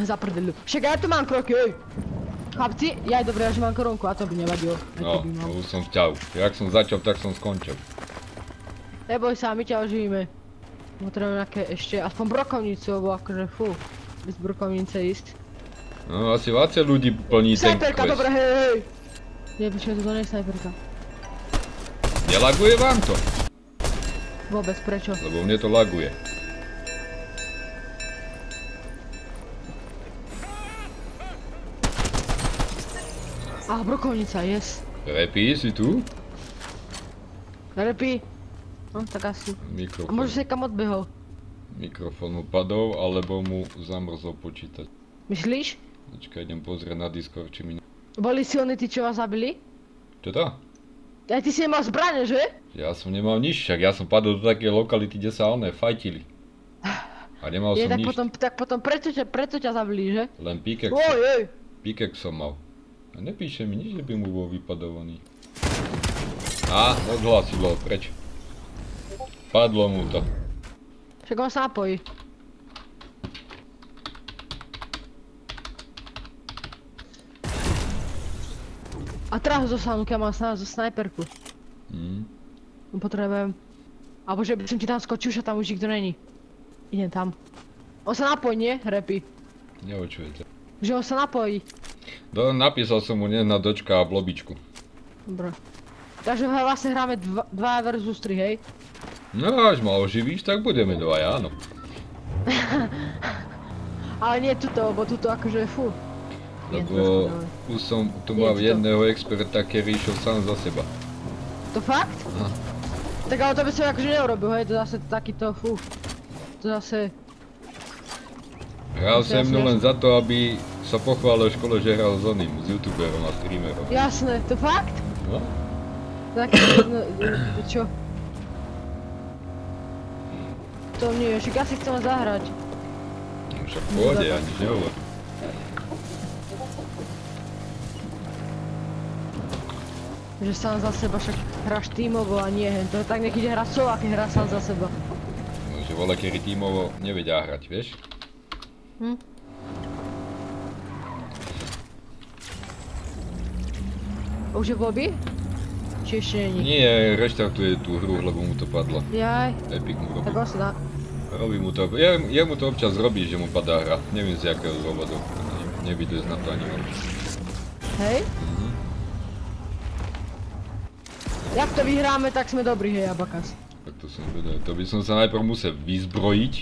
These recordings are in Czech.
Zaprdelu. Však já tu mám kroky, oj. Chlapci, ja dobre, že mám korunku, a to by nevadilo. No, už som vťahu. Jak som začal, tak som skončil. Neboj sa, my ťa oživíme. Potrebujeme nejaké ešte, aspoň brokovnicu, lebo akože fú, bez brokovnice ísť. No, asi vácia ľudí plní ten quest. Snajperka, dobre, hej, hej. Nebyčo, toto nie je snajperka. Nelaguje vám to? Vôbec, prečo? Lebo mne to laguje. A brokovnica, jest. Repy, jsi tu? Repy. No, tak asi. Mikrofon. A možná se kam odběhl. Mikrofon upadol, alebo mu zamrzol počítač. Myslíš? Počkej, jdem pozrieť na Discord, či mi... Boli silní ty, čo vás zabili? Čo to? A ty si nemal zbraně, že? Já jsem nemal nič, však já jsem padl do také lokality, kde sa oné fajtili. A nemal som nič. Je, tak potom preto ťa zabili, že? Len píkek. Ojej. Píkek som mal. A nepíše mi nič, že by mu bol vypadovaný. Á, odhlasilo, preč? Padlo mu to. Však on sa napojí. A teraz dosáhnu, keď mám snáď zo snajperku. Potrebujem. Alebo že by som ti tam skočil, že tam už nikto není. Idem tam. On sa napojí, nie? Repy. Neočujete. Že on sa napojí. Napísal som mu na dočka a blobičku. Dobre. Takže vlastne hráme 2 versus 3, hej? No až ma oživíš, tak budeme 2, áno. Ale nie tuto, lebo tuto akože fú. Lebo už som tu mal jedného experta, ktorý išiel sám za seba. To fakt? Tak ale to by som akože neurobil, hej? To zase takýto fú. To zase... Hral se mnou len za to, aby sa pochválil v škole, že hral s oným, s youtuberom a streamerom. Jasné, to fakt? No. Tak, čo? To nie, však asi chcem zahrať. Však pohode, ja nič nehovorím. Že sám za seba, však hráš tímovo a nie, to je tak niekde hra solo, aký hra sám za seba. No, že voľa, kedy tímovo nevedia hrať, vieš? Hm? Už je Bobby? Či ešte není? Nie, reštartuje tú hru, lebo mu to padlo. Jaj. Epic mu robí. Tak on sa dá. Robí mu to, ja mu to občas robí, že mu padá hra. Neviem z jakého dôvodu, nevidíš na to ani on. Hej? Jak to vyhráme, tak sme dobrí, hej, Abakaz. Tak to som vedel, to by som sa najprv musel vyzbrojiť.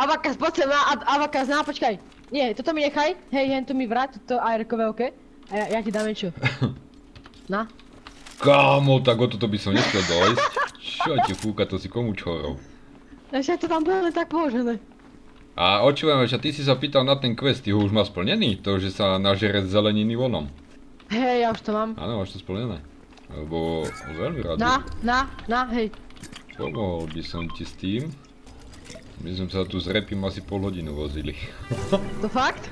Abakaz, poď sem, Abakaz, ná, počkaj. Nie, toto mi nechaj, hej, jen to mi vrát, toto AR-kové, okej? A ja ti dám niečo. Na. Kámo, tak o toto by som nechcel dojsť. Čo ti fúka, to si komu čorov? Ešte to tam bude tak položené. A očujem, že ty si sa pýtal na ten quest, ty ho už má splnený? To, že sa nažere zeleniny vonom. Hej, ja už to mám. Áno, máš to splnené. Lebo veľmi rád. Na, hej. Pomohol by som ti s tým. My sme sa tu s Repym asi pol hodinu vozili. To fakt?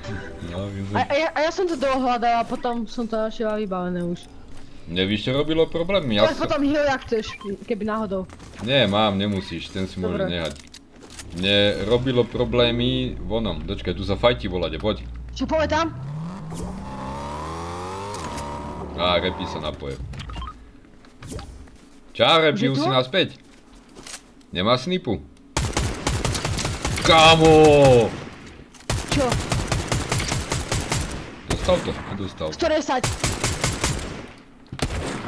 A ja som to dohľadal a potom som to našiel vybavené už. Nevíš, čo robilo problémy? Ja potom heal, ak chceš, keby náhodou. Nie, mám, nemusíš, ten si môže nehať. Mne robilo problémy vonom. Dočkaj, tu sa fajti volade, poď. Čo povedám? Á, Repy sa napoje. Čau, Repy, už si naspäť. Nemá snipu. Kámo! Čo? Dostal to, nedostal. 40!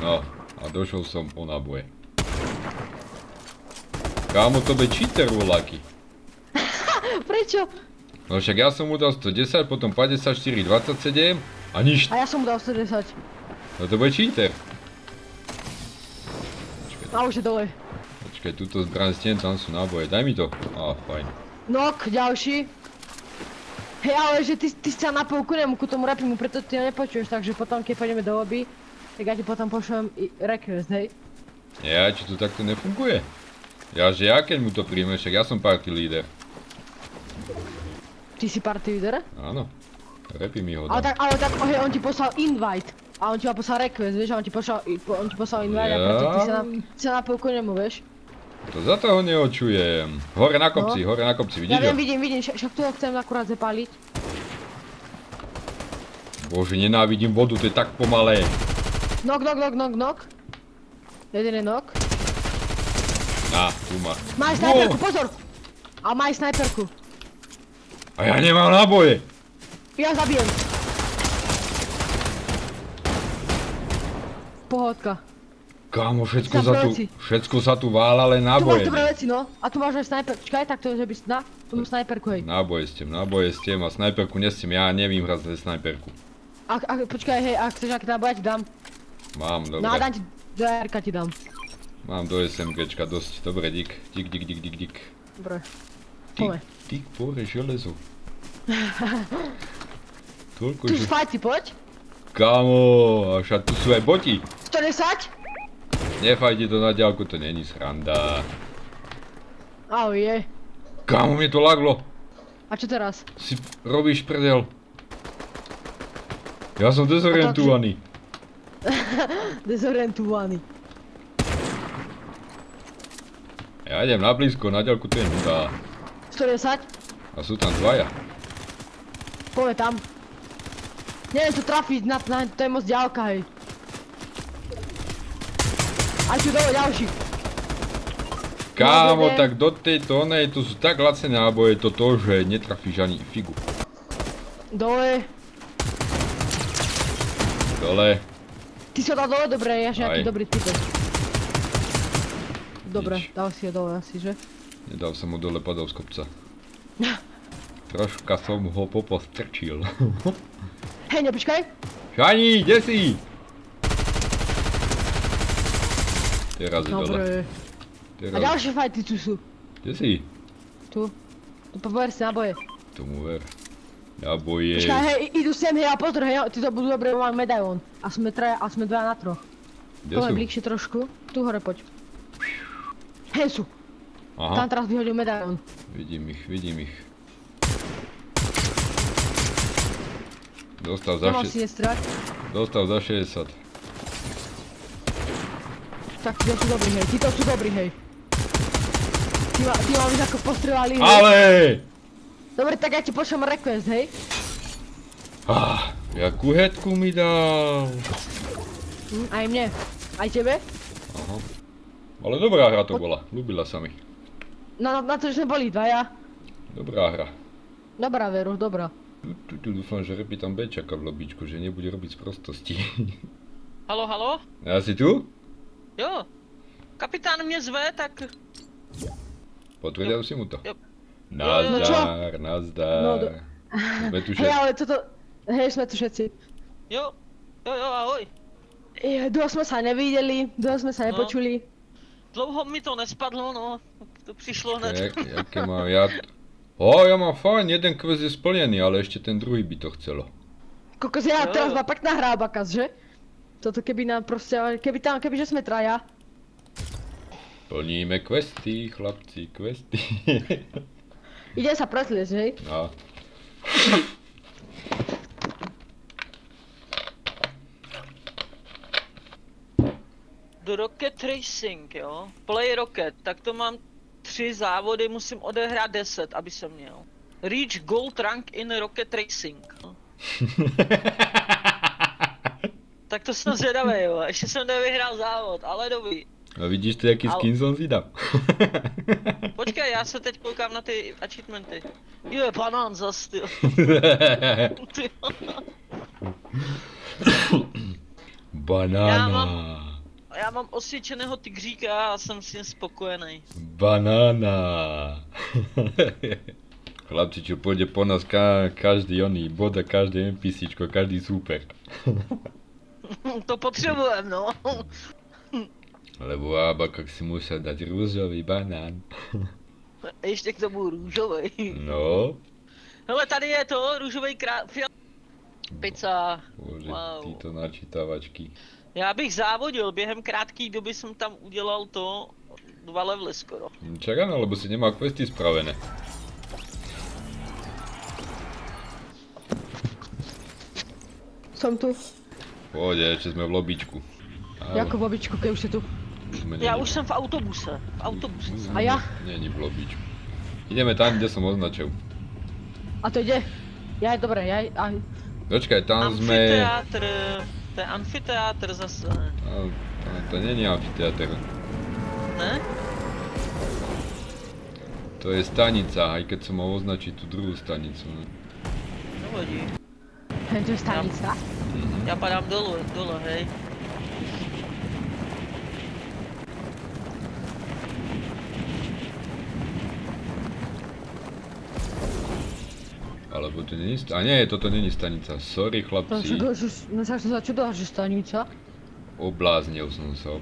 No, a došiel som po náboje. Kámo, to by cheater voľaký. Prečo? No však ja som mu dal 110, potom 54, 27 a nič. A ja som mu dal 110. No to by cheater. A už je dole. Počkaj, túto zbraň stien, tam sú náboje, daj mi to. Á, fajn. Nok, ďalší. Hej, ale že ty si sa napol ku nemu, ku tomu Repimu, preto ty ho nepočuješ, takže potom, keď pôjdeme do lobby, tak ja ti potom pošlem request, hej? Ja, či to takto nefunguje? Ja, keď mu to príjmeš, tak ja som party leader. Ty si party leader? Áno. Repy mi ho dá. Ale tak, hej, on ti poslal invite. A on ti poslal request, vieš, a on ti poslal invite a preto ty sa napol ku nemu, vieš? To za toho neočujem. Hore na kopci, no. Hore na kopci, vidíš? Ja vidím, však tu ho chcem akurát zapáliť. Bože, nenávidím vodu, to je tak pomalé. Knock. Jeden je knock. Á, tu má. Máš snajperku, pozor! A máš snajperku. A ja nemám náboje. Ja zabijem. Pohodka. Kámo, všetko sa tu válale náboje. Tu máš dobré veci, no. A tu máš aj snajperku. Čkaj, tak to je, že by na tomu snajperku, hej. Náboje s tým a snajperku nesím. Ja nevím hrať ze snajperku. Počkaj, hej, ak chceš nejaké náboje, ja ti dám. Mám, dobre. No, dám ti, do ARK ti dám. Mám do SMGčka dosť. Dobre, dík. Dík. Dobre. Pome. Dík, pore, železo. Toľko, že... Tu fajci, poď. Kámo, a však tu sú aj boti. 40? Nefajte to na ďalku, to není sranda. Au je. Kámo, mne to laglo. A čo teraz? Si robíš prdel. Ja som dezorientovaný. Dezorientovaný. Ja idem na blízko, na ďalku to je nudá. 110? A sú tam dvaja. Poďme tam. Neviem to trafiť, to je moc ďalka, hej. A tu dole ďalší. Kámo, tak do tejto onej, to sú tak lacné náboje toto, že netrafíš ani figu. Dole. Ty si ho dal dole, dobre, ja že nejaký dobrý typek. Dobre, dal si ho dole asi, že? Nedal som ho dole, padol z kopca. Troška som ho popostrčil. Hej, nepočkaj. Šani, kde si? Teraz je dole. A ďalšie fajty tu sú. Kde si? Tu. Tu pover si náboje. Tomu ver. Náboje. Počkaj, hej, idú sem, hej, a pozor, hej, ty to budú dobre, mám medailón. A sme dva na troch. Kde sú? Poďme bližšie trošku. Tu hore, poď. Hej sú. Aha. Tam teraz vyhodil medailón. Vidím ich. Dostal za 60. Dostal za 60. Tak títo sú dobrí, hej, Ty ma už ako postrelali, hej. Ale! Dobre, tak ja ti pošlem request, hej. Ah, jakú hetku mi dal. Aj mne, aj tebe. Aha. Ale dobrá hra to bola, ľúbila sa mi. Na to, že sme boli dvaja. Dobrá hra. Dobrá, Veru, dobrá. Tu dúfam, že Repi tam B čaká v lobíčku, že nebude robiť sprostosti. Haló? Ja si tu? Jo, kapitán mě zve, tak... Potvrdil si mu to? Jo. Nazdar. Jsme tu všetci. Hej, ale toto... Hej, jsme tu všetci. Jo, ahoj. Dlouho jsme se neviděli, dlouho jsme se nepočuli. Dlouho mi to nespadlo, no. To přišlo hned. Jaké mám já... O, já mám fajn, jeden quest je splněný, ale ještě ten druhý by to chcelo. Kokos, já teraz mám pak nahrá ABAKAZ, že? Toto keby nám proste, kebyže sme traja. Plníme questy, chlapci, questy. Ide sa presliesť, hej? No. Do Rocket Racing, jo? Play Rocket, tak to mám 3 závody, musím odehrát 10, aby som měl. Reach Gold Rank in Rocket Racing. Tak to jsem zvědavý, jo, ještě jsem nevyhrál závod, ale dobrý. A vidíš ty, jaký skin jsem si dal. Počkej, já se teď koukám na ty achievementy. Jo, banán zas, tyjo. Banána. Já mám osvědčeného tygříka a jsem s ním spokojený. Banána. Chlapci, čo pôjde po nás každý oný bod a každý NPCčko, každý super. To potřebujem, no. Lebo ABAKAZ si musel dať růžový banán. Ještě k tomu růžovej. No. Hele, tady je to, růžovej pizza. Bože, wow. Tyto načítavačky. Já bych závodil, během krátké doby jsem tam udělal to 2 levely skoro. Čak ano, lebo si nemá questy spravené. Jsem tu. Pôjde, ešte sme v lobíčku. Jako v lobíčku, keď už si tu. Já už jsem v autobuse. V autobuse. A já? Není v lobíčku. Ideme tam, kde jsem označil. A to jde. Já je dobré, já je... Dočkaj, tam amfiteátr. Jsme... To je amfiteátr zase. Ale to není amfiteátr. Ne? To je stanica, i keď som ho označiť tú druhú stanicu. Nevadí. To je stanica? Ja padám dole, hej. Alebo to není stanica. A nie, toto není stanica. Sorry chlapci. Sa začudoval, že stanica? Obláznil som sa.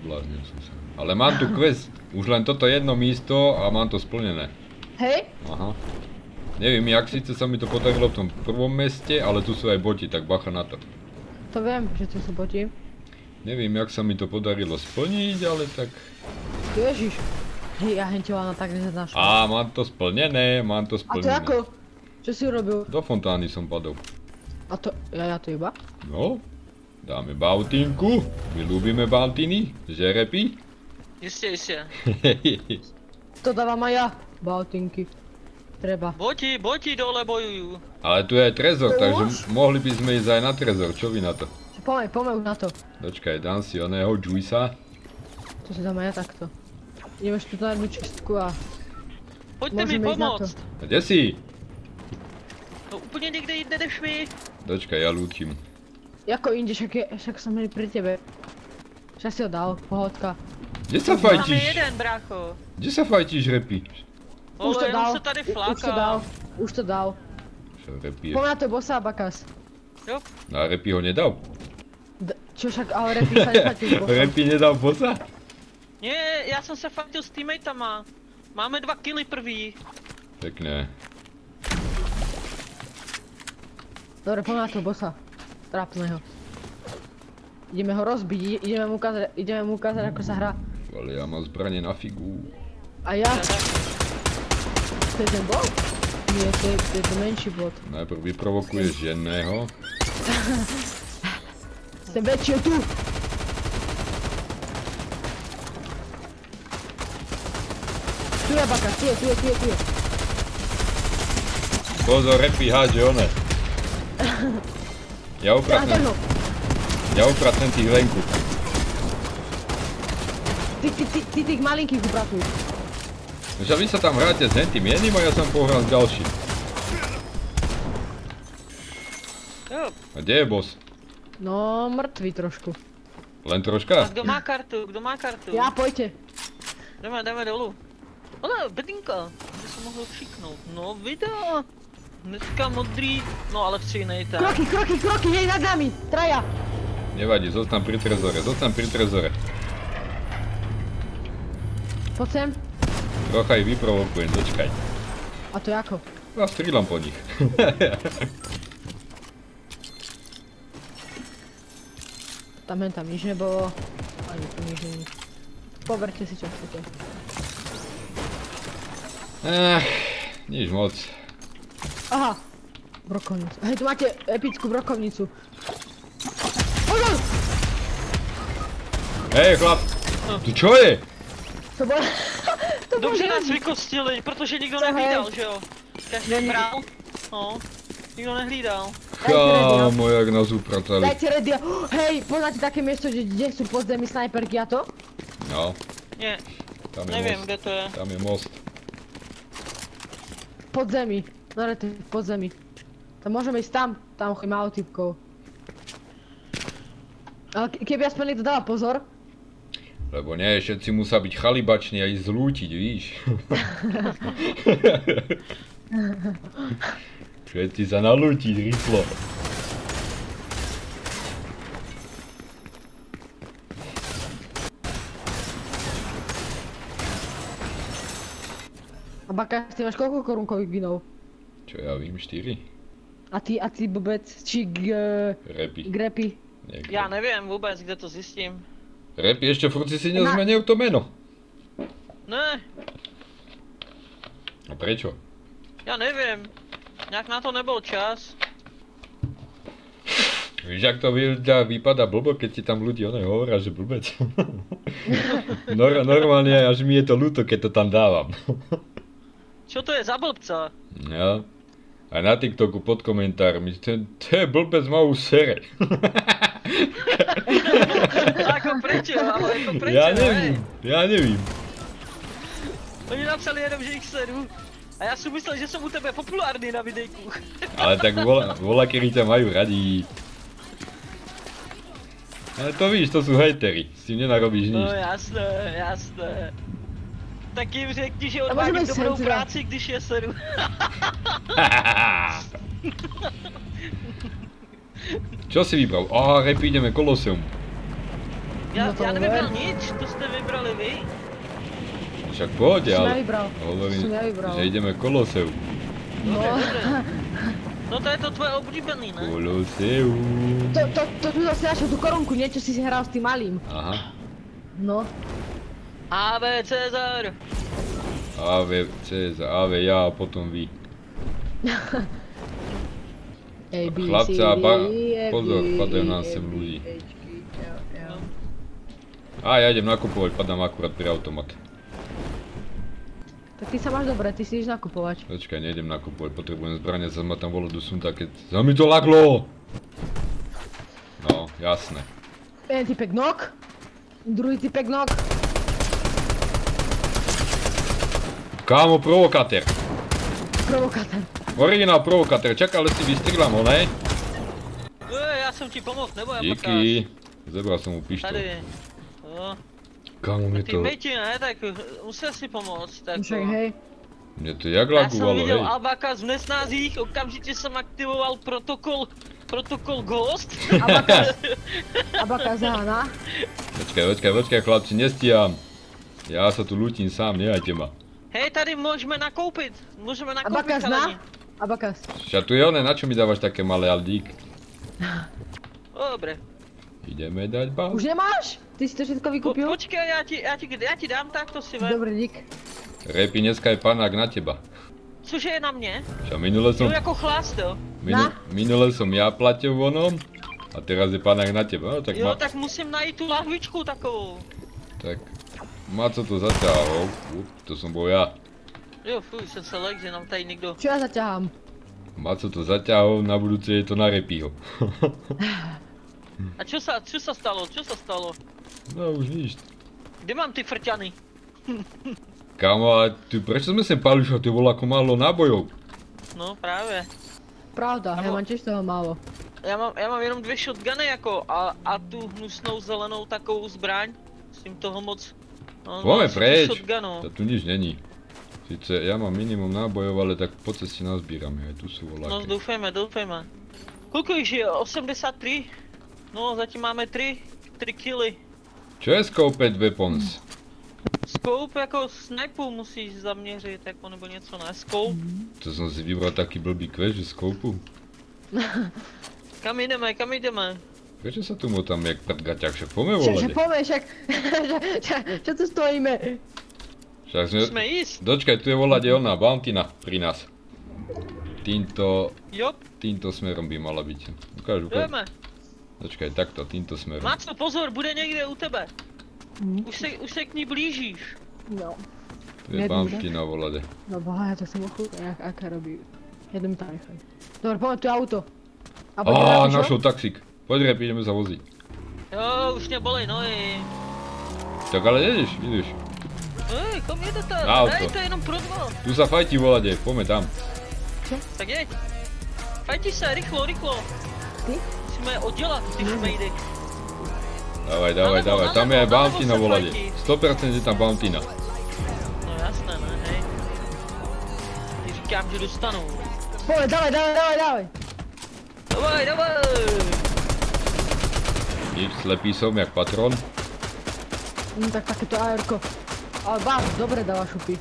Ale mám tu quest. Už len toto jedno místo a mám to splnené. Hej? Aha. Nevím, jak sice sa mi to podarilo v tom prvom meste, ale tu sú aj boti, tak bacha na to. To viem, že tu sú boti. Nevím, jak sa mi to podarilo splniť, ale tak... Ježiš. Hej, ja henťovala tak nezadnášku. Á, mám to splnené. A to ako? Čo si urobil? Do fontány som padol. A to... ja to iba? No. Dáme bautinku. My ľúbime bautiny. Žerepy. Jistě. To dávám aj ja. Bautinky. Treba. Boti dole bojujú. Ale tu je aj trezor, takže mohli by sme ísť aj na trezor, čo vy na to? Poďme na to. Dočkaj, dám si oného juisa. To si dám aj ja takto. Ideme tu na jednu čistku a... Poďte mi pomôcť. Kde si? No úplne niekde inde než vy. Dočkaj, ja lútim. Jako inde, však som pri tebe. Však si ho dal, pohodka. Kde sa fajtíš? Repíš? Už to dal, už to dal. Čo repíš? Poďme na to bossa Abakaz. Jo. A repí ho nedal? Čo však, ale repí sa nefajtil bossa. Repí nedal bossa? Nie, ja som sa fajtil s teammateama. Máme 2 killy prvý. Pekné. Dobre, poďme na to bossa. Trápme ho. Ideme ho rozbiť, ideme mu ukázať ako sa hrá. Ale já mám zbraně na figu. A já? To je ten bot? Ne, to je ten menší bot. Najprv vyprovokuješ jedného. Jsem větší tu! Tu je Abakaz, tu je. Pozor, repí háže one. Já upratnem tých lenku. Ty tých malinkých upratuj. No že vy sa tam hráte s hentým jedným a ja som pohral s ďalším. A kde je boss? No mrtvý trošku. Len troška? A kdo má kartu? Ja, pojďte. Jdeme dolů. Ona, bedinka. Kde som mohl všiknout? No videa. Dneska modrý. No ale vstřínejte. Kroky, hej nad nami. Traja. Nevadí, zostan pri trezore. Poď sem. Trocha ich vyprovokujem, dočkaj. A to jako? Ja střílám po nich. tam nič nebolo. Ani tu nič není. Poberte si čo chcete. Nič moc. Aha. Brokovnicu. Hej, tu máte epickú brokovnicu. Pozor! Hej chlap, to čo je? Dobře nás vykostili, protože nikdo nehlídal, že jo? Každý brál, no, nikdo nehlídal. Kámo, jak nás upratali. Dajte ready, hej, poznáte také město, kde jsou pod zemi snajperky a to? No. Ne, nevím, kde to je. Tam je most. Pod zemi, no jdete pod zemi. Tam můžeme jít tam chodí málo typkov. Ale keby aspoň někdo dala pozor. Lebo nie, všetci musia byť chalibační a ísť zlútiť, víš. Všetci sa nalútiť, rýchlo. Abakaz, ty máš koľko korunkových vinov? Čo ja vím, 4. A ty blbec, či grepy? Ja neviem vôbec, kde to zistím. Repi, ještě furt si nezmenil to jméno. Ne. A prečo? Já nevím. Nějak na to nebyl čas. Víš, jak to vypadá blbo, keď ti tam ľudí oné hovoria, že blbec. Normálne až mi je to ľúto, keď to tam dávam. Čo to je za blbca? Ja. A na TikToku pod komentármi, ten blbec ma už sere. Ako prečo, ale ako prečo, ja nevím. Oni napsali jenom, že ich seru. A já si myslel, že jsem u tebe populární na videjku. Ale tak vola který tě mají radí. Ale to víš, to jsou hejtery, s tím nenarobíš nic. No jasné, jasné. Tak jim řekni, že odvádí dobrou práci, když je seru. Čo si vybral? Aha, rep, jdeme Koloseum. Já nevybral nic, to jste vybrali vy. Však pohodě, ale že jdeme Koloseum. No. No to je to tvoje oblíbený, ne? Koloseum. To tu zase našel tu korunku, něco si hrál s tím malým. Aha. No. Ave Cezar. Ave Cezar, ave já a potom vy. Chlapce a pozor, padají nám sem lidi. A já jdem nakupovat, padám akurát při automat. Tak ty sa máš dobre, ty si ideš nakupovať. Počkaj, nejdem nakupovať, potrebujem zbranie, zase ma tam volo dosunta, keď... Za mi to laglo! No, jasné. Jeden typek nok, druhý typek nok. Kámo, provokatér. Provokatér. Originál provokatér, čak, ale si vystrieľam ho, ne? Ja som ti pomohl, nebo ja pokáž. Díky, zebral som mu pištol. Tady, no. Kámo, mě to... Ty myti, ne, tak musel si pomoct, tak to... Mě to jak lagovalo, hej. Já jsem viděl ABAKAZ v nesnázích, okamžitě jsem aktivoval protokol Ghost. ABAKAZ Hana. Počkej, chlapci, nestíhám. Já se tu lutím sám, nehajte ma. Hej, tady můžeme nakoupit, ABAKAZ na? ABAKAZ. Šatujone, na čo mi dáváš také malé aldík? Dobre. Jdeme dať bav. Už nemáš? Ty si to všetko vykupil? Počkej, já ti dám, tak to si vem. Dobrý, dík. Repi, dneska je panák na teba. Cože je na mě? Čo, minule jsem... No jako chlástil. Minule jsem já platil onom a teraz je panák na teba. No, tak jo, tak musím najít tu lahvičku takovou. Tak, má co to zatáhol. To jsem byl já. Jo, fuj, jsem se lek, že nám tady nikdo... Čo já zatáhám? Má co to zatáhol, na budoucí je to na Repího. A čo sa stalo? No už nič. Kde mám ty frťany? Kámo, ale ty, prečo sme sem pališo? Ty bol ako málo nábojov. No práve. Pravda, ja mám tiež toho málo. Ja mám jenom dvě shotguny jako a tu hnusnou zelenou takovou zbraň. S tím toho moc... Vome preč, to tu nič není. Sice ja mám minimum nábojov, ale tak po cesti nazbírame, aj tu sú voláky. No doufejme. Koľko ich je? 83? No, zatím máme 3 killy. Čo je scouped weapons? Scope jako snipu musíš zaměřit, jako nebo něco na scope. To jsem si vybral taky blbý quest, že scoupu. Kam jdeme? Proč se tu motám jak prdgaťák, však pome volady. Čo tu stojíme? Však jsme jíst. Dočkaj, tu je voladě ona, bountina pri nás. Týmto směrem by mala být. Ukáž. Počkej, takto, tímto směrem. Máco, pozor, bude někde u tebe. Už se k ní blížíš. No. To je bámky na volade. No boha, to jsem ochutná, jaká robí. Jedem tam nechaj. Dobre, pojď tu auto. Aaaa, našel taxík. Pojď Rep, jdeme zavozit. Jo, už mě bolej nohy. Tak ale jdeš. Ej, kom jedete, dejte jenom pro dva. Tu sa fajtí volade, pojďme tam. Co? Tak jeď. Fajtí se, rychlo. Ty? Musíme oddělat ty šmejdek. Dávaj, tam je bounty na voladě. 100% je tam bounty na. No jasné, ne, hej. Ty říkám, že dostanu. Pojď, dávaj. Dávaj. Víš, slepý jsem jak patron. Tak taky to aerko. Ale bám, dobré dala šupy.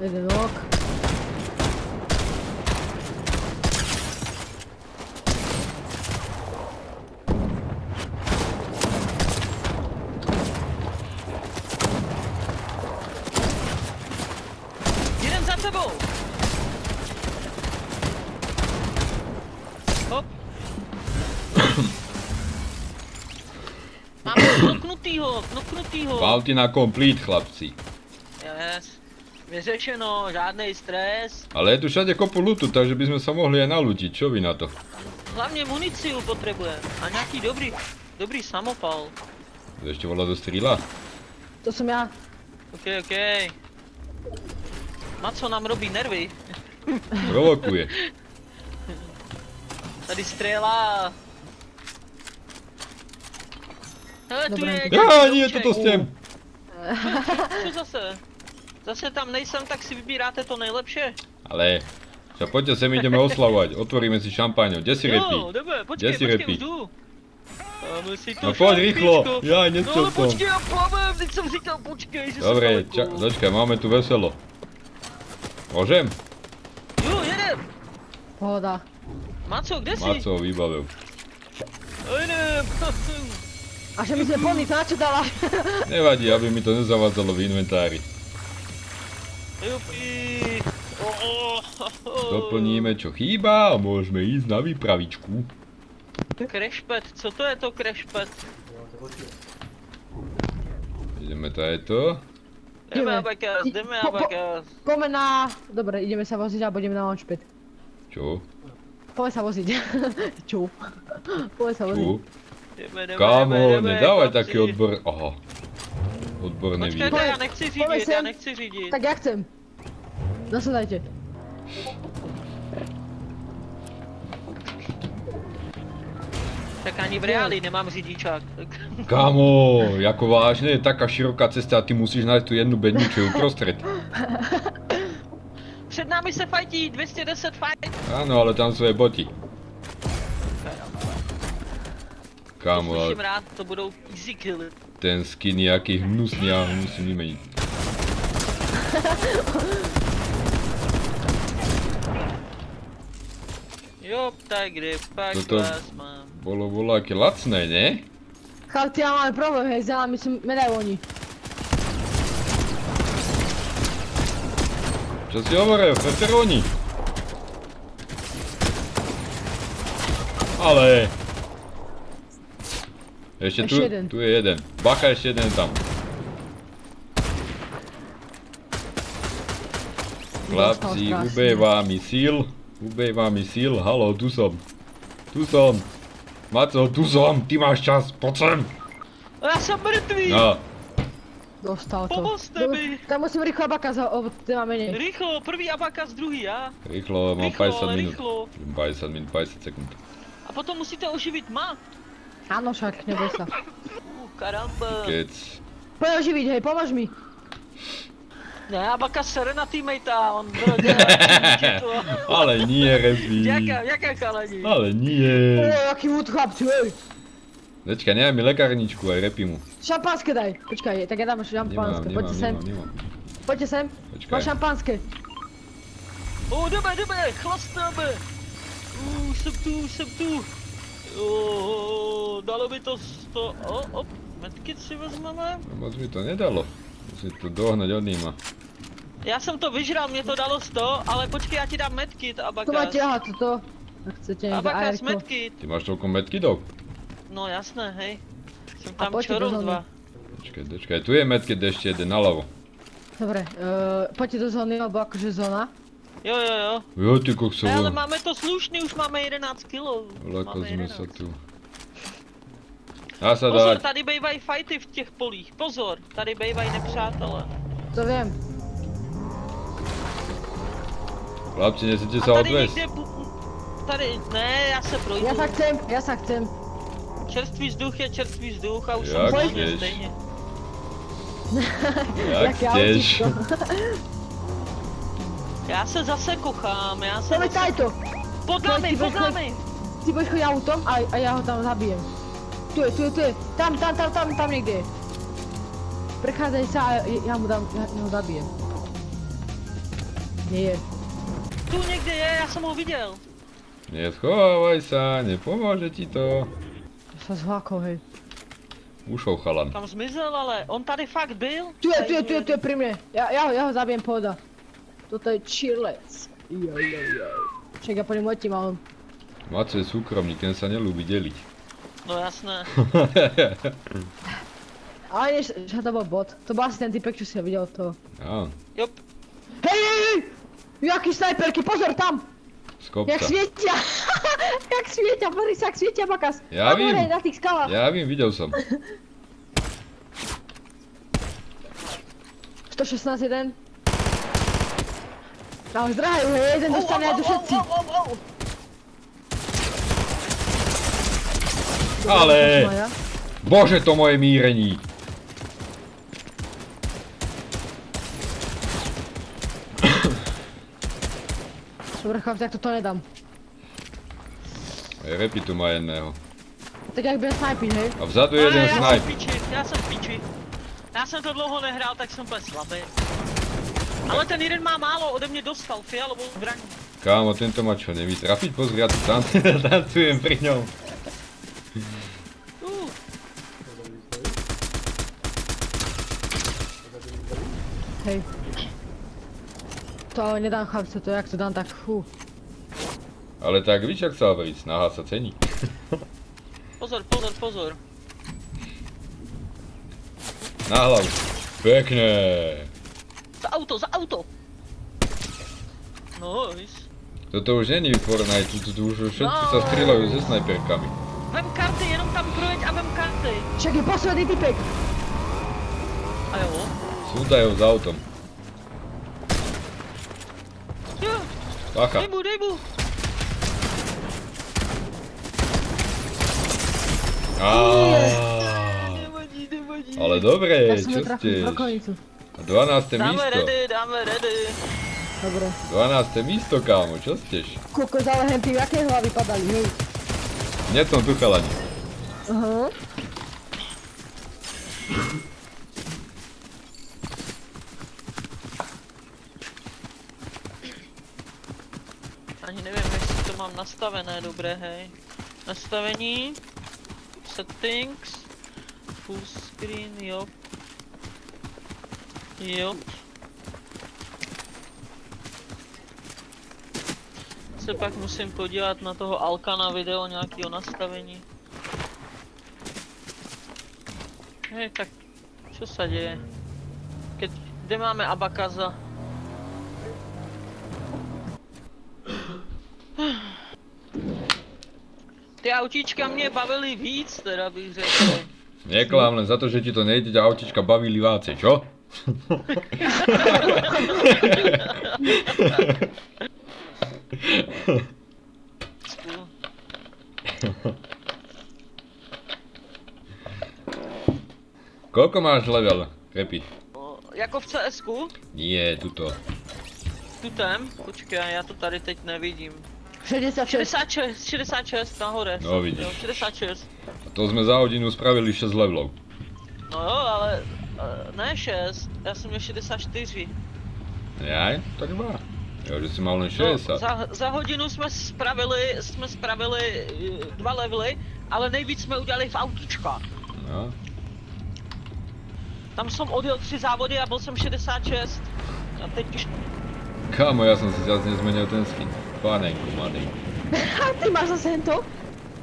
Jeden ok. Knutýho. Válty na complete, chlapci. Yes. Vyřešeno, žádnej stres. Ale je tu všade kopu lutu, takže bychom se mohli je nalutit, čo vy na to? Hlavně municiu potřebujeme a nějaký dobrý samopal. To ještě vola do stříla. To jsem já. Ok. Maco nám robí nervy. Provokuje. Tady střela. Hele, tu je. Nie, toto s tím. Co zase? Zase tam nejsem, tak si vybíráte to nejlepší. Ale, že pojďte sem, jdeme oslavovat. Otvoríme si šampaňo. Kde si repí? No, dobře, počkej, už jdu. No pojď rychlo, já něco no, jsem. Počkej, já plavem, teď jsem říkal, počkej, že dobré, dočkej, máme tu veselo. Můžem? Jo, jedem. Pohoda. Maco, kde jsi? Maco, vybavil. Jedem. A že mi se plný táčo dala. Nevadí, aby mi to nezavadzalo v inventáři. Jupi. Doplníme, čo chýba a můžeme jít na výpravičku. Krešpet, co to je to krešpet? Jdeme tady to. Jdeme ABAKAZ. Kome na... Dobre, ideme sa voziť alebo ideme na launchpad. Čo? Poďme sa voziť. Čo? Poďme sa voziť. Kámo, nedávaj taký odbor... Aha. Odborný výdaj. Počkajte, ja nechci řídit. Tak ja chcem. Zasadajte. Tak ani v reáli nemám řidičák. Kámo, jako vážně je taká široká cesta a ty musíš najít tu jednu bedničku uprostřed. Před námi se fajtí 210 fight. Ano, ale tam jsou je boty. Kámo, ale... Slyším rád, to budou easy kill. Ten skin je jaký hnusný, já ho musím vyměnit. Jo, tak kde pak vás mám. Bolo voláky lacné, ne? Chalci, já mám problém, hej, za námi jsou medailoni. Co si hovoril, feteroni? Ale... Ještě tu je jeden. Bacha, ještě jeden tam. Chlapci, ubej vám síl, halo, tu jsem. Maco, tu jsem, ty máš čas, pojď sem. Já jsem mrtvý. No. Dostal to. Pomozte mi. Tam musím rychle ABAKAZ, ty máme něj. Rychlo, první ABAKAZ, druhý, já. Rychlo, mám 50 minut, 50 sekund. A potom musíte oživit ma. Ano, však, neboj se. Karamba. Kec. Pojď oživit, hej, pomož mi. Ne, ABAKAZ sere na teammatea, on vrodil to. Ale nie, Rezí. Jaká chalani? Ale nie. Jaký vůd chlapci, hej. Dečka, nemaj mi lekárničku, aj repi mu. Šampanské daj. Počkaj, tak já dám šampanské, pojďte sem. Pojďte sem, mám šampanské. O, dobré, chlastáme. Už jsem tu. Dalo by to 100, metky si vezmeme. Moc mi to nedalo. Musím to dohnat od nýma. Já jsem to vyžral, mě to dalo 100, ale počkej, já ti dám medkit, ABAKAZ. To má tě, aha, toto. ABAKAZ, medkit. Ty máš tolik medkitov? No jasné, hej. Jsem tam čorov 2. Počkej, tu je medkit ještě jeden, nalavo. Dobre, pojďte do zóny, alebo akože zóna. Jo. Jo, ty kokso. Ale máme to slušný, už máme 11 kilo. Lako jsme se tu. Pozor, tady bývají fajty v těch polích. Pozor, tady bývají nepřátelé. To vím. Chlapci, nesíte se odvést. Tady, ne, já se projdu. Já se chcem. Čerstvý vzduch a už jsem pojďme stejně. Jak chceš. Já se zase kochám, já se zase... Pod námi! Ty budeš chodit autom a já ho tam zabijem. Tu je. Tam někde je. Precházej se a já ho zabijem. Nie. Tu někde je, já jsem ho viděl. Neschovávaj se, nepomůže ti to. Já jsem zlákol, hej. Ušel chalan. Tam zmizel, ale on tady fakt byl. Tu je pri mně. Já ho zabijem, pohoda. Toto je čirlec. Ček, já po něm letím, ale on... Maco je soukromník, ten se nelubí dělit. No jasné. Ale než, že to byl bot, to byl asi ten typek, co jsem viděl to. Jo. Jop. Hej! Jaký snajperky, pozor tam! Jak světí, jak světí, Boris, jak světí ABAKAZ. Já vím, na těch skalách. Já vím, viděl jsem. 116 jeden. Tam zdrhaj, jeden dostane a dušecí. Ale, bože to moje mírení. Dobrý chlap, tak toto nedám. A Repi tu má jedného. Tak jak bude snajpit, hej? A vzadu je jeden snajp. Já jsem v piči. Já jsem to dlouho nehrál, tak jsem úplně slabý. Ale ten jeden má málo, ode mě dostal fialovou zbraň. Kámo, tento mačo neví trafit, pozri, já tu tancujem pri ňom. Hej. To ale nedám chlapce, to jak to dám, tak fú. Ale tak víš, jak se hovorí, snaha se cení. Pozor, pozor, pozor. Na hlavu. Pěkné. Za auto, za auto. Nice. Toto už není Fortnite, tu už všetci se střílají se snajperkami. Vem karty, jenom tam projeď a vem karty. Však je posledný typek. A jo. Súdajú za autom. Bacha. Dej mu. Ale dobré, čo ste? 12. místo. Dáme ready. Dobre. 12. místo, kámo, čo steš? Kokos, ale henty, jaké hlavy padaly, hej? Nie som tu chalani. Aha. Ani nevím, jestli to mám nastavené dobré, hej. Nastavení. Settings. Full screen, jo. Jo. Se pak musím podívat na toho Alkana video nějakého nastavení. Hej, tak co se děje? Kde máme ABAKAZa? Ty autíčka mě bavily víc, teda bych řekl. Neklam, len za to, že ti to nejde, tě autíčka bavily váce, čo? Koľko máš level, Repi? Jako v CS-ku? Nie, tuto. Tutem? Počkej, já to tady teď nevidím. 66 nahore. No vidíš. 66. A to jsme za hodinu spravili 6 levelů. No jo, ale ne 6, já jsem měl 64. Jaj, tak dva. Jo, že jsi mal len 60. No, za hodinu jsme spravili 2 levely, ale nejvíc jsme udělali v autíčkách. No. Tam jsem odjel 3 závody a byl jsem 66. A teď... Kámo, já jsem si zase nezmenil ten skin. Pánenku, mladý. Ty máš zase jen to?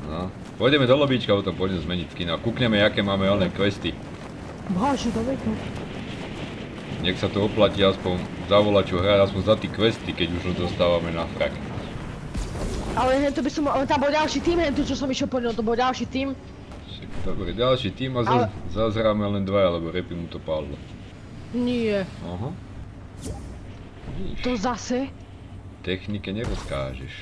No. Půjdeme do lobíčka, potom půjdeme změnit skin a kukneme, jaké máme oné questy. Bože, to vědno. Nech se to oplatí aspoň zavolaču hrát, aspoň za ty questy, keď už ho dostáváme na frak. Ale hned to by som, ale tam byl další tým, hned to, co jsem išel podíl, to byl další tým. Dobre, další tým a zazráme len dvaja, lebo Repi mu to pálilo. Nie. Aha. To zase? Technike nerozkážeš.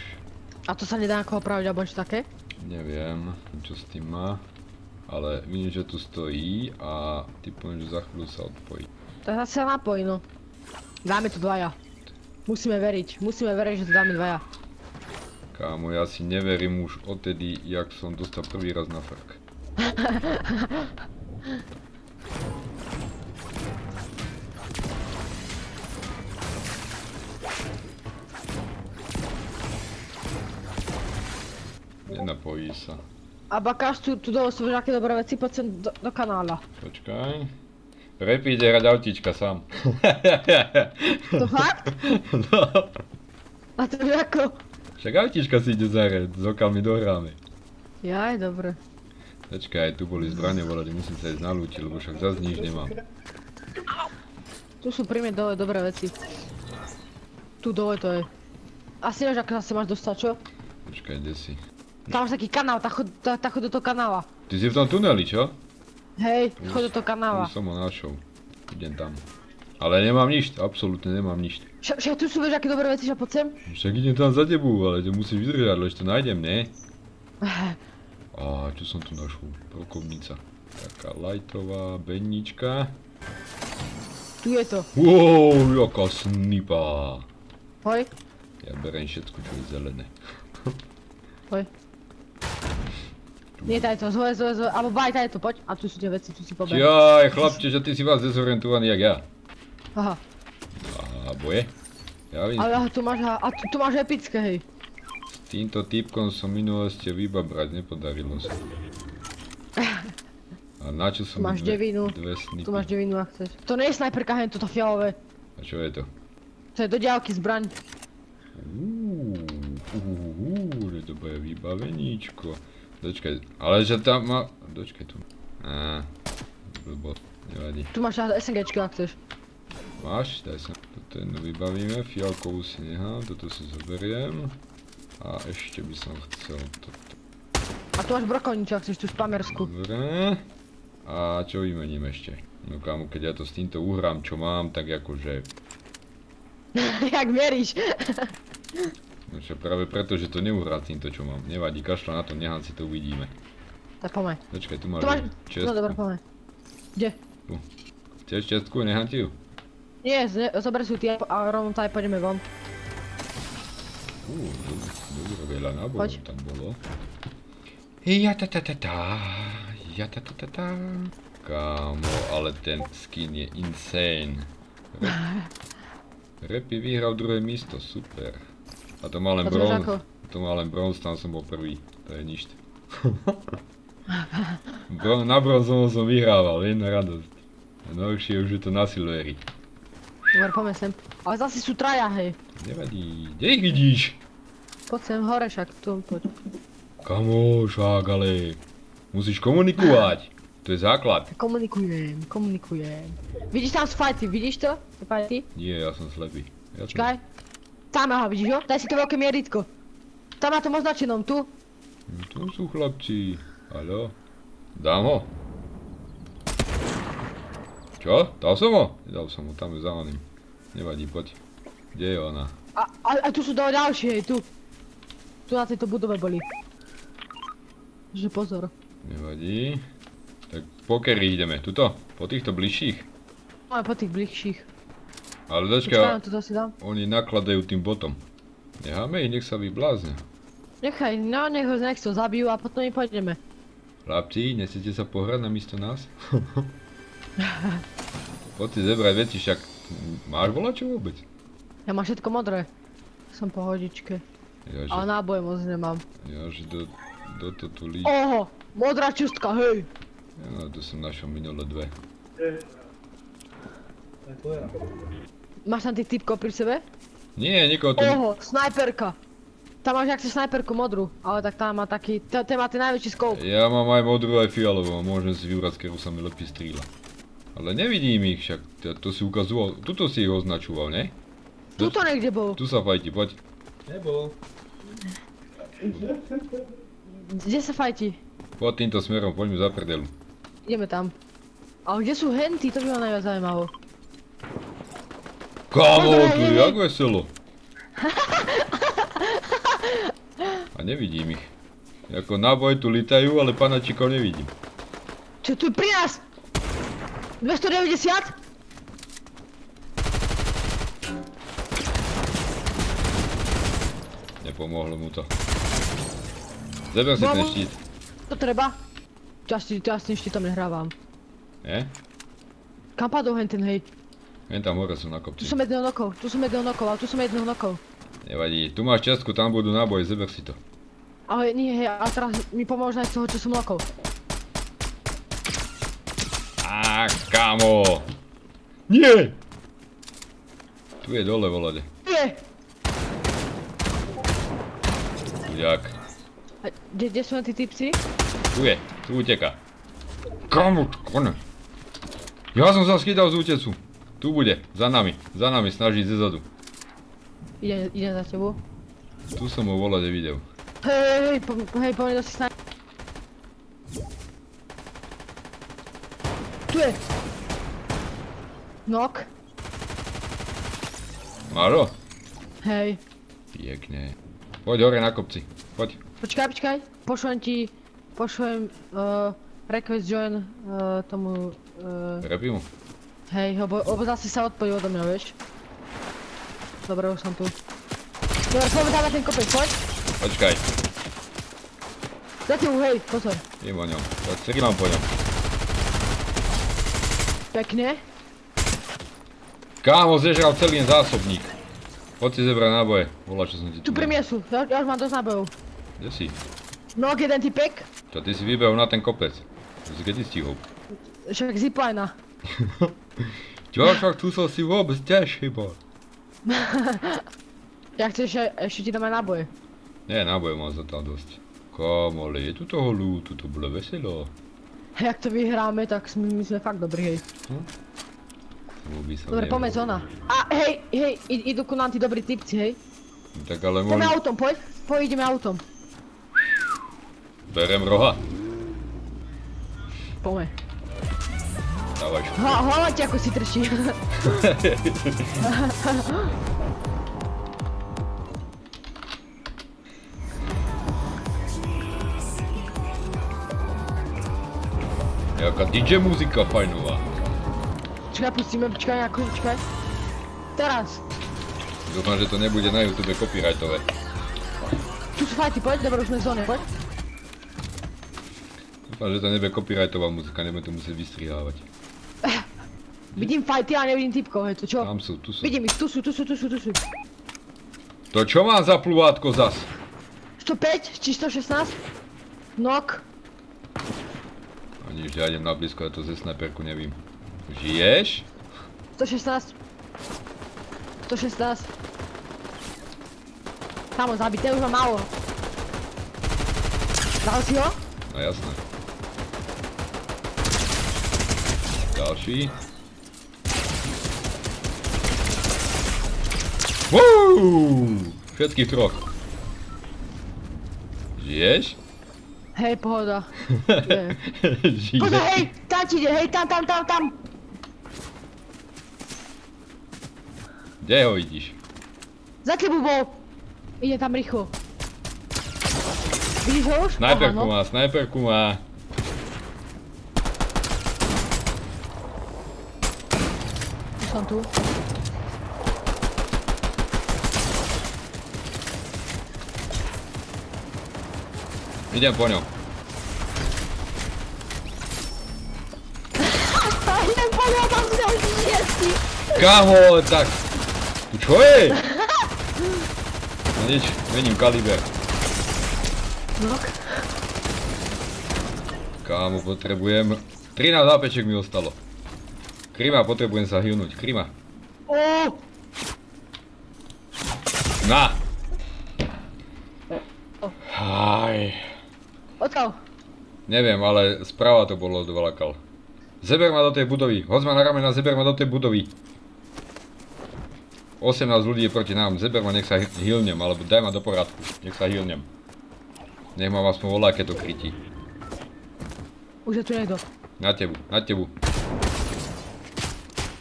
A to se nedá jako opravit, nebo něco také? Nevím, co s tím má. Ale vím, že tu stojí a ty povím, že za chvíli se odpojí. Tak zase se napojí, no. Dáme to dvaja. Musíme veriť, že to dáme dvaja. Kámo, já si neverím už odtedy, jak jsem dostal první raz na frk. Nenapojí se. ABAKAZ, tu dostavíš nějaké dobré věci, pojď sem do kanála. Počkej. Repi jde hrát autíčka sám. To fakt? No. A to jako? Však autíčka si jde zahrát, s okami dohráme. Jaj, dobré. Počkaj, tu boli zbrane, vole, musím sa ísť nalútiť, lebo však zase nič nemám. Tu sú pri mne dole dobré veci. Tu dole to je. Asi nevieš, ako sa máš dostať, čo? Počkaj, kde si? Tam máš taký kanál, tak chod do toho kanála. Ty si v tom tuneli, čo? Hej, chod do toho kanála. Už som ho našol. Idem tam. Ale nemám nič, absolútne nemám nič. Však tu sú, vieš, aké dobré veci, že poď sem? Však idem tam za tebou, ale to musíš vydržať, lež to nájdem, ne? A čo som tu našol? Prokopnica. Taká lightová bednička. Tu je to. Wow, jaká snipa. Hoj. Ja berem všetko, čo je zelené. Hoj. Nie, tady to, zvoje, alebo baj, tady to, poď. A tu sú tie veci, tu si poberiem. Jaj, chlapče, že ty si vás dezorientovaný, jak ja. Aha. A boje? Ja vím. Ale tu máš epické, hej. S týmto typkom som minulosti vybabrať, nepodarilo sa. A načo som mi dve snipy? Tu máš devinu, ak chceš. To nie je snajperka, hej, toto fialové. A čo je to? To je do diaľky zbraň. Uuuu, to bude vybaveníčko. Dočkaj, ale že tam má... Dočkaj tu. Á, blbo, nevadí. Tu máš SNGčky, ak chceš. Máš, daj sa. Toto jedno vybavíme, fialkovú si nechám, toto si zoberiem. A ešte by som chcel toto. A tu máš brokovničo, ak chceš tú spamersku. Dobre. A čo vymením ešte? No kámo, keď ja to s týmto uhrám, čo mám, tak akože... Jak mieríš? No čo, práve preto, že to neuhrá s týmto, čo mám. Nevadí, kašľa na to, nechám si to uvidíme. Tak poďme. Počkaj, tu máš čestku. No dobré, poďme. Kde? Tu. Chceš čestku, nechám ti ju? Nie, zober si ju ty a rovno tady poďme von. Dobre, veľa náborov tam bolo. Jatatata. Kámo, ale ten skin je insane. Rappi vyhral druhé místo, super. A to má len bronz, tam som bol prvý, to je nič. Na bronzovom som vyhrával, len radosť. Najhoršie už je to na silveri. Dobre, poďme sem. Ale zase sú traja, hej. Nevadí, kde ich vidíš? Poď sem, hore však, tu poď. Kamošák, ale musíš komunikovať. To je základ. Komunikujem. Vidíš tam fajty, vidíš to? Fajty? Nie, ja som slepý. Čakaj. Tam, aha, vidíš ho? Daj si to veľké mieritko. Tam na tom označenom, tu. Tu sú chlapci. Haló? Dám ho. Čo? Dal som ho? Nedal som ho, tam je za oným. Nevadí, poď. Kde je ona? A tu sú ďalšie, hej, tu. Tu na tejto budove boli. Že pozor. Nevadí. Tak po kery ideme, tuto? Po týchto bližších? Máme po tých bližších. Ale dačka, oni nakladajú tým botom. Necháme ich, nech sa vyblázne. Nechaj, no nech to zabijú a potom im pôjdeme. Chlapci, nechcete sa pohrať namiesto nás? Poď si zebrať veci, však máš volačo vôbec? Ja mám všetko modré. Som po hodičke. Ale náboje moc nemám. Jaže do tu líč. Oho, modrá čustka, hej. No, tu som našiel minule dve. Máš tam tých typkov pri sebe? Nie, nikoho tu... Oho, snajperka. Tam máš nejakú snajperku modrú, ale tak tam má taký... Ten má ten najväčší scope. Ja mám aj modrú, aj fialovú a môžem si vybrať, ktorú sa mi lepšie strieľa. Ale nevidím ich však, to si ukazoval, tuto si ich označoval, ne? Tuto niekde bol. Tu sa fajti, poď. Nebol. Kde sa fajti? Pod týmto smerom, poďme za prdelu. Ideme tam. Ale kde sú henty, to by ma najviac zaujímalo. Kámo, tu je jak veselo. A nevidím ich. Jako náboj tu lítajú, ale panačíkov nevidím. Čo tu je pri nás? 290? Nepomohlo mu to. Zeber si ten štít. To treba. Ja s tým štítom nehrávam. Je? Kam padol hen ten, hej? Hen tam hore sú na kopci. Tu som jedného nokov. Nevadí, tu máš čestku, tam budú náboje, zeber si to. Ale nie, hej, a teraz mi pomôž nájsť toho, čo som nokov. Á, kámo! Nie! Tu je dole, volade. Nie! Uďak. Kde sú len tí typci? Tu je. Tu utěká. Kámo, konec. Já jsem se schytal z útěcu. Tu bude, za nami, snaží ze zadu. Jde za tebou. Tu jsem ho volade viděl. Hej, poměl si snad. Tu je. Knock. Máro? Hej. Pěkně. Pojď hore na kopci, pojď. Počkaj, pošlem request join tomu... Rapimu. Hej, zase se odpojil ode mě, víš? Dobré, už jsem tu. Dobré, pojďme dáme ten kopec, pojď. Počkaj. Zatím, hej, pozor. Jdem o něm, tak se mám po něm. Pěkně. Kámo, zežral celý ten zásobník. Pojď si zebrat náboje, volá, čo jsem ti tu. Tu pri mě jsou, já už mám dost nábojů. Kde jsi? Mnohý jeden typek. Čo, ty si vybral na ten kopec. Kde ty stihol? Však zipline. Čo, však tu jsem si vůbec těž chybal. Jak chceš, ještě ti dáme náboje? Ne, náboje mám za tam dost. Kámo, ale je tu toho lootu, to bylo veselo. Jak to vyhráme, tak my jsme fakt dobrý, hej. Hm? Dobre, poďme zóna. A hej, idú ku nám tí dobrí typci, hej. Tak ale môžem... Poďme autom, poď ideme autom. Berem roha. Poďme. Dávaj šo. Hlava ti ako si trčí. Jaká DJ muzika fajnová. Počkaj, pustíme, počkaj nějakou, počkaj. Teraz. Doufám, že to nebude na YouTube copyrightové. Tu jsou fajty, pojď, dobré, už jsme v zóně, pojď. Doufám, že to nebude copyrightová muzika, nebudeme to muset vystříhávat. Vidím fajty, ale nevidím typkov, hej, to čo? Tam jsou, tu jsou. Vidím jich, tu jsou. To čo mám za pluvátko zas? 105 či 116? Nok. Aniž já jdem na blízko, já to ze sniperku nevím. Žiješ? 116. Kámo, zabité už mám málo. Dal si ho? No jasné. Další. Všetkých troch. Žiješ? Hej, pohoda. Žiješ? Pohoda, hej, tam ti jde, hej, tam. Kde ho vidíš? Za tebou bol! Ide tam rýchlo. Vidíš ho už? Snajperku má, snajperku má. Už som tu. Idem po ňom. Idem po ňom, tam si ho žiesti. Kámo, tak. Čo je? No nič, mením kaliber. Kámo, potrebujem... 13 zápeček mi ostalo. Kryma, potrebujem sa hilnúť, Kryma. Na! Haj. Odkiaľ? Neviem, ale správa to bolo odvalakal. Zeber ma do tej budovy, hoď ma na ramena, zeber ma do tej budovy. 18 ľudí je proti nám, zeber ma, nech sa hilnem, alebo daj ma do poradku, nech sa hilnem. Nech ma vás povolá, keď to krytí. Už je tu niekto. Na tebu.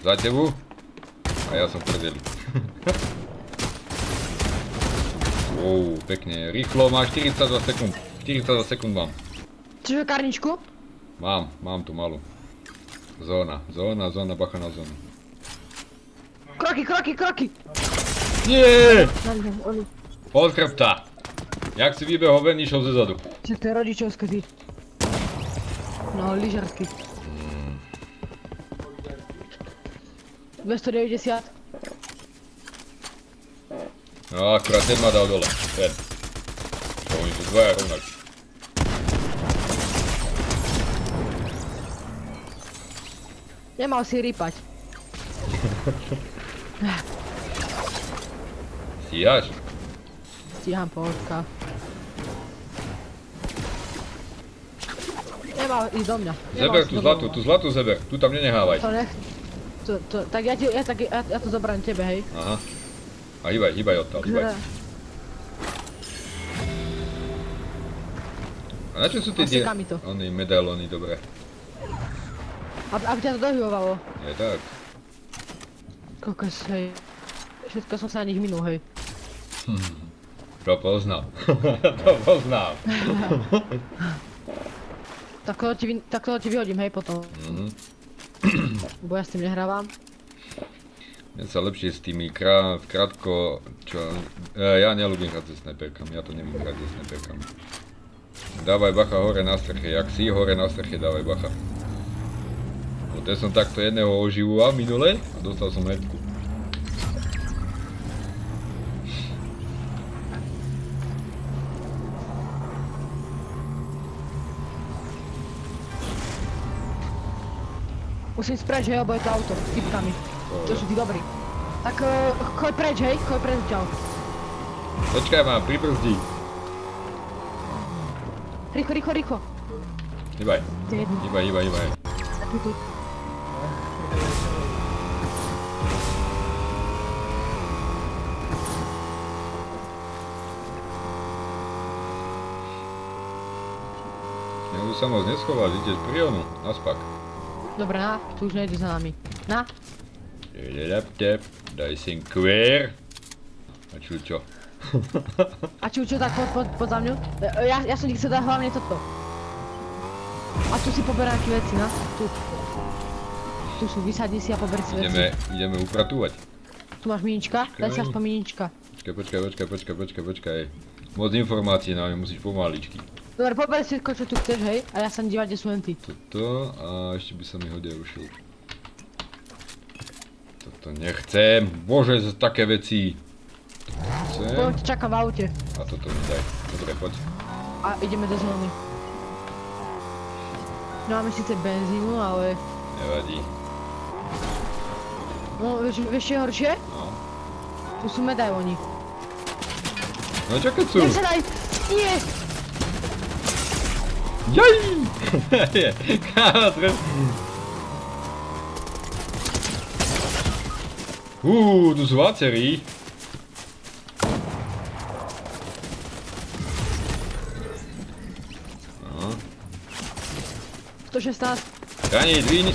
Za tebu. A ja som prdeli. Wow, pekne, rýchlo, má 42 sekúnd. 42 sekúnd mám. Chceš karničku? Mám tu malú. Zóna, bacha na zónu. Kroky! Nie! Od chrbta! Jak si vybehoven, išiel ze zadu. Čo to je rodičovské, ty? No, lyžarsky. 290. No, akurát ten ma dal dole. Ten. To oni tu dvaja rovnakí. Nemal si rýpať. Stíháš? Stíhám, pohodka. nemá jít do mě. Zeber tu zlatu zeber, tu tam mě nehávaj. To nech, tak já ti, já to zabrám tebe, hej. Aha. A hýbaj odtál, hýbaj. A na čo sú tie dier? Ony medailóny, dobre. Aby ťa to dohýbovalo. Je tak. Kokos, hej. Všetko som sa na nich minul, hej. To poznám. To poznám. Tak toho ti vyhodím, hej, potom. Bo ja s tým nehrávam. Mne sa lepšie s tými krátko... Ja neľúbim hrať so sniperkami, ja to nevím hrať so sniperkami. Dávaj bacha hore na streche, jak si hore na streche dávaj bacha. No teď som takto jedného oživoval minule a dostal som headku. Musím spreč, hej, obo je to auto s typkami. To sú ty dobrí. Tak choj preč, hej, choj preč, čau. Počkaj ma, pribrzdí. Rycho. Hýbaj. Ja už sa moc neschoval, ideš pri onu, naspak. Dobre, na, tu už nejde za nami. Na. Daj si kvér. A čo? A čo tak pod za mňu? Ja som ti chcel dať hlavne toto. A tu si poberám ti veci, na? Tu sú, vysadni si a pober si veci. Ideme upratovať. Tu máš minička, daj si aspoň minička. Počkaj. Moc informácií nám musíš pomaličky. Dobre, pober si všetko, čo tu chceš, hej? A ja som divať, kde sú len ty. Toto a ešte by sa mi hodil ušil. Toto nechcem, bože, také veci. Poď, čaká v aute. A toto mi daj. Dobre, poď. A ideme do zóny. No máme síce benzínu, ale... Nevadí. No, vieš čo je horšie? No. Tu sú medailóni. No čo keď sú? Nech sa daj! Nie! Jaj! Kámo, tref... Tu sú vácerí. Kani, dvíni!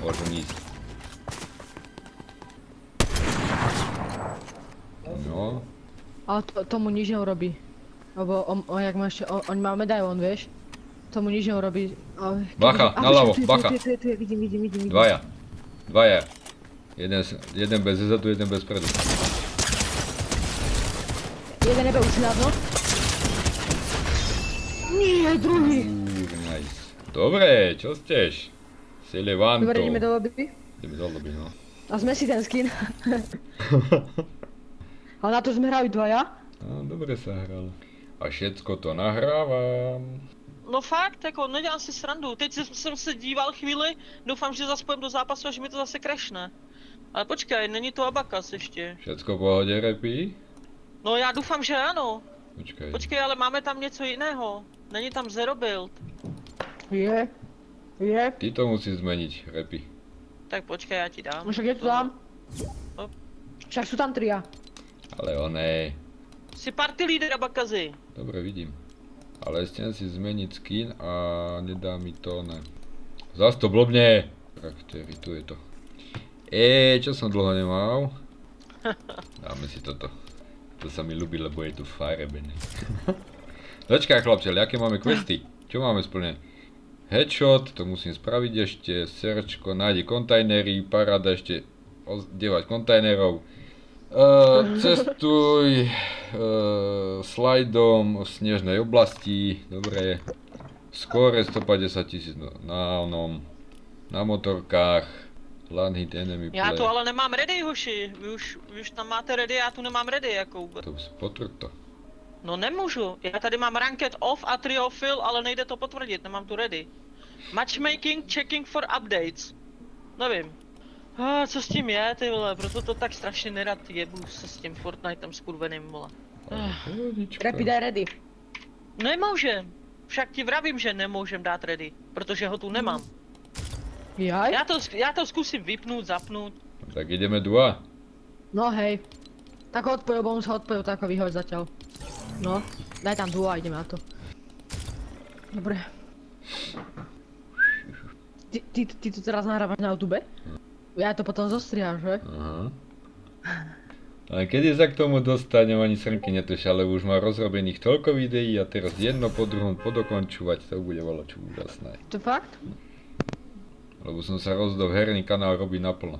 Bože, nic. No. Ale tomu nič neurobí. Lebo on má medailón, vieš? Tomu nič neurobí, ale... Bacha, naľavo, bacha. Vidím. Dvaja. Jeden bez zezadu, jeden bez predu. Jeden nebe už dávno. Nie, druhý! Dobre, čo steš? Si Levanto. Dobre, ideme do lobby. Ideme do lobby, no. A sme si ten skin. Ale na to sme hrali dvaja. Á, dobre sa hralo. A všetko to nahrávam. No fakt, jako nedělám si srandu. Teď jsem se díval chvíli, doufám, že zase pojem do zápasu a že mi to zase crashne. Ale počkej, není to Abakaz ještě. Všetko v pohodě, Repy? No já doufám, že ano. Počkej, ale máme tam něco jiného. Není tam Zero Build. Je. Ty to musíš zmeniť, Repy. Tak počkaj, ja ti dám. Však je to tam. Však sú tam tria. Ale onej. Si party líder, Abakazy. Dobre, vidím. Ale chcem si zmeniť skin a nedá mi to, ne. Zas to blbne. Charaktery, tu je to. Čo som dlho nemal. Dáme si toto. To sa mi ľubí, lebo je tu farebene. Dočkaj, chlapče, aké máme questy? Čo máme splnené? Headshot, to musím spraviť ešte, searchko, nájde kontajnery, paráda ešte ozdevať kontajnerov. Cestuj slajdom v snežnej oblasti, dobre. Skore 150 000 na onom, na motorkách. Land hit enemy play. Ja tu ale nemám ready, hoši, vy už tam máte ready, ja tu nemám ready jako vůbec. To si potvrdí to. No nemůžu, já tady mám ranked off a trio fill, ale nejde to potvrdit, nemám tu ready. Matchmaking, checking for updates. Nevím. Co s tím je, ty vole, proto to tak strašně nerad jebu se s tím Fortnitem skurveným, vole. Rapid ready. Nemůžem. Však ti vravím, že nemůžem dát ready, protože ho tu nemám. Jaj? Já to zkusím vypnout, zapnout. Tak jdeme dva. No hej. Tak odpojil, bo on sa odpojil, tak ho vyhoď zatiaľ. No, daj tam dva a ideme na to. Dobre. Ty to teraz nahrávaš na YouTube? Ja to potom zostriam, že? Aha. Ale keď sa k tomu dostanem, ani srnky netušia, ale už má rozrobených toľko videí a teraz jedno po druhom podokončovať, to bude veľa čo úžasné. To fakt? Lebo som sa rozdol, herný kanál robí naplno.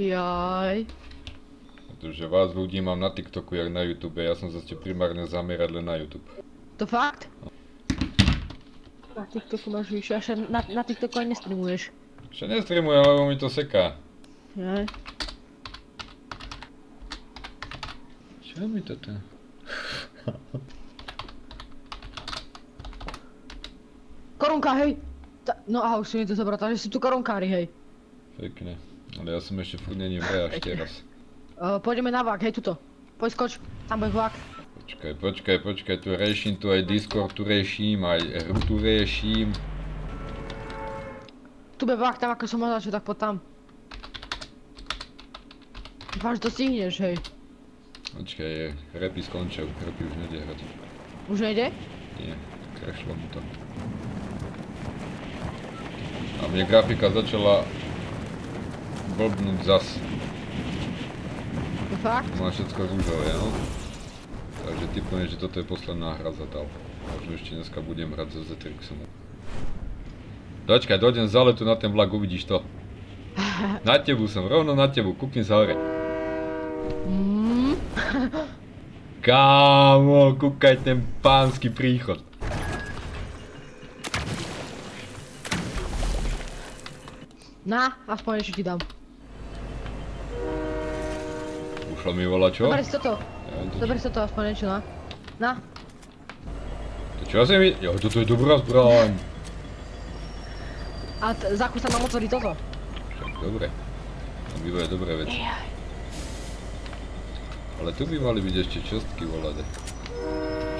Jaj. Protože vás ľudí mám na TikToku jak na YouTube, ja som zase primárne zamerať len na YouTube. To fakt? Na TikToku máš vyššie, až na TikToku aj nestreamuješ. Ešte nestreamujem, lebo mi to seká. Jaj. Čo mi toto? Korunka, hej! No a už si mi to zobral, takže si tu korunkári, hej. Pekne, ale ja som ešte furt není vraj až teraz. Pôjdeme na vlak, hej, tuto. Poď skoč, tam bude vlak. Počkaj, tu riešim, tu aj Discord, tu riešim, aj hru tu riešim. Tu bude vlak, tam ako som označil, tak poď tam. Dúfam, že to stihneš, hej. Počkaj, Rapy skončil, Rapy už nejde hrať. Už nejde? Nie, krešlo mu to. A mne grafika začala blbnúť zas. To fakt? Má všetko rúžové, no. Takže typujem, že toto je posledná hra za tal. Možno ešte dneska budem hrať so Zetrixom. Dočkaj, dojdem z záletu na ten vlak, uvidíš to. Na tebu som, rovno na tebu, kúkni sa hore. Kámo, kúkaj ten pánsky príchod. Na, aspoň ešte ti dám. Ušlo mi vola čo? Dobre si toto. Dobre si toto, aspoň niečo, na. Na. To čo si mi... Jo, toto je dobrá zbraň. A zakus tam mám otvorí toto. Však dobre. Tam bývajú dobré veci. Ale tu by mali byť ešte čestky volade.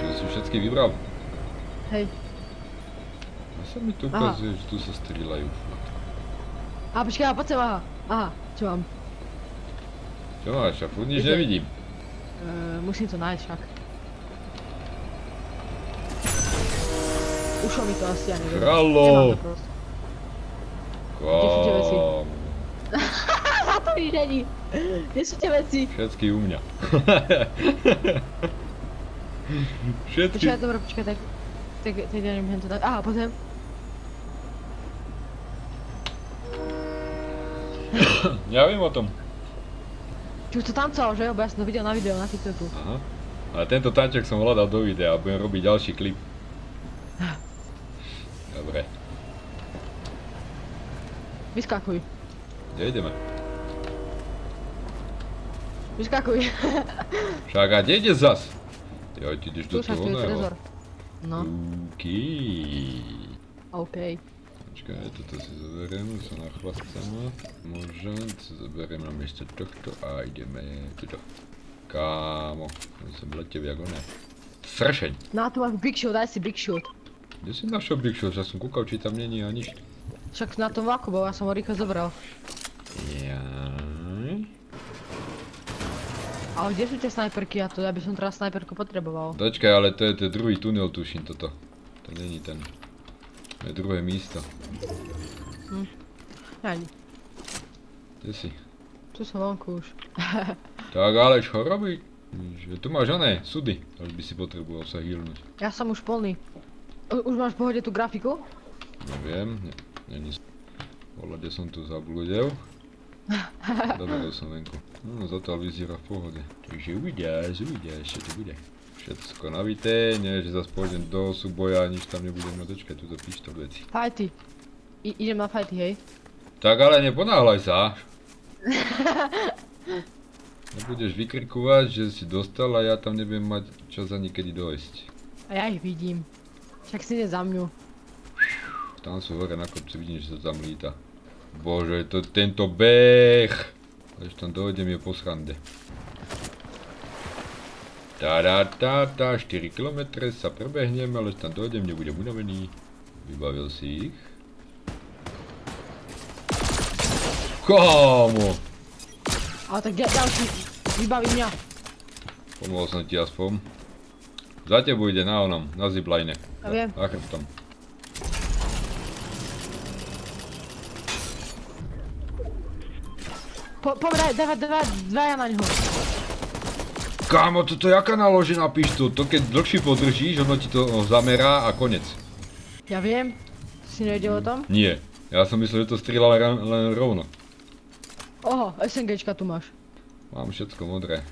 Čiže si všetky vybral. Hej. A sa mi tu ukazuje, že tu sa strieľajú. A počkej, a pojď sem, aha, aha, čo mám? Čo máš, a furt nič nevidím. Musím to nájsť však. Ušlo mi to asi, ja neviem. Hralo! Nemám to prosto. Kde sú tie veci? Za to nič není. Kde sú tie veci? Všetky u mňa. Všetky... Počkaj, dobré, počkaj, tak... Tak ja neviem to dať, aha, poď sem. Ja vím o tom. Ty už to tancoval, že jo? Bo ja som to videl na videu, na TikToku. Aha. Ale tento tanček som hľadal do videa a budem robiť ďalší klip. Dobre. Vyskakuj. Kde ideme? Vyskakuj. Však a kde ideš zas? Joj, ty ideš do toho oného. No. Okej. Okej. Počkaj, toto si zoberiem, sa nachlascem. Možno si zoberiem na miesto tohto a ideme tuto. Kámo, my som letel jak ono. Sršeň! Na to máš big shot, daj si big shot. Kde si našiel big shot? Ja som kúkal, či tam není a nič. Však na tom vlaku bol, ja som ho rýchlo zobral. Jaj. Ale kde sú tie snajperky a to? Ja by som teraz snajperku potreboval. Počkaj, ale to je ten druhý tunel, tuším toto. To není ten. To je druhé místo. Ani. Kde si? Tu som vonku už. Tak ale čo robíš? Tu máš oné, sudy. To by si potreboval sa healnúť. Ja som už plný. Už máš v pohode tú grafiku? Neviem, není. Volade som tu zabludil. Dobre, som venku. No zatiaľ vyzerá v pohode. Takže uvidíš, čo to bude. Všetko navité, nie, že zase pôjdem do súboja, nič tam nebudem mať, očkaj, tu zapíš to veci. Fajty. Idem na fajty, hej? Tak ale neponáhľaj sa. Nebudeš vykrikovať, že si dostal a ja tam nebudem mať čas ani kedy dojsť. A ja ich vidím. Však si ide za mňu. Tam sú hore na kopci, vidím, že sa tam líta. Bože, to tento beh. Až tam dojdem je po srande. Ta 4 kilometry se proběhneme, ale tam dojdeme, mě bude unavený. Vybavil si jich. Kámo! A tak další, vybaví mě. Pomohl jsem ti aspoň. Za tebou jde na onom, na zipline. Já vím. A chrbtom. Povraj, dvaja na něho. Kámo, toto jaká naložená pištu? To keď dlhší podržíš, ono ti to zamerá a konec. Já vím. Jsi nevěděl o tom? Nie. Já jsem myslel, že to střílala len rovno. Oho, SMGčka tu máš. Mám všecko modré.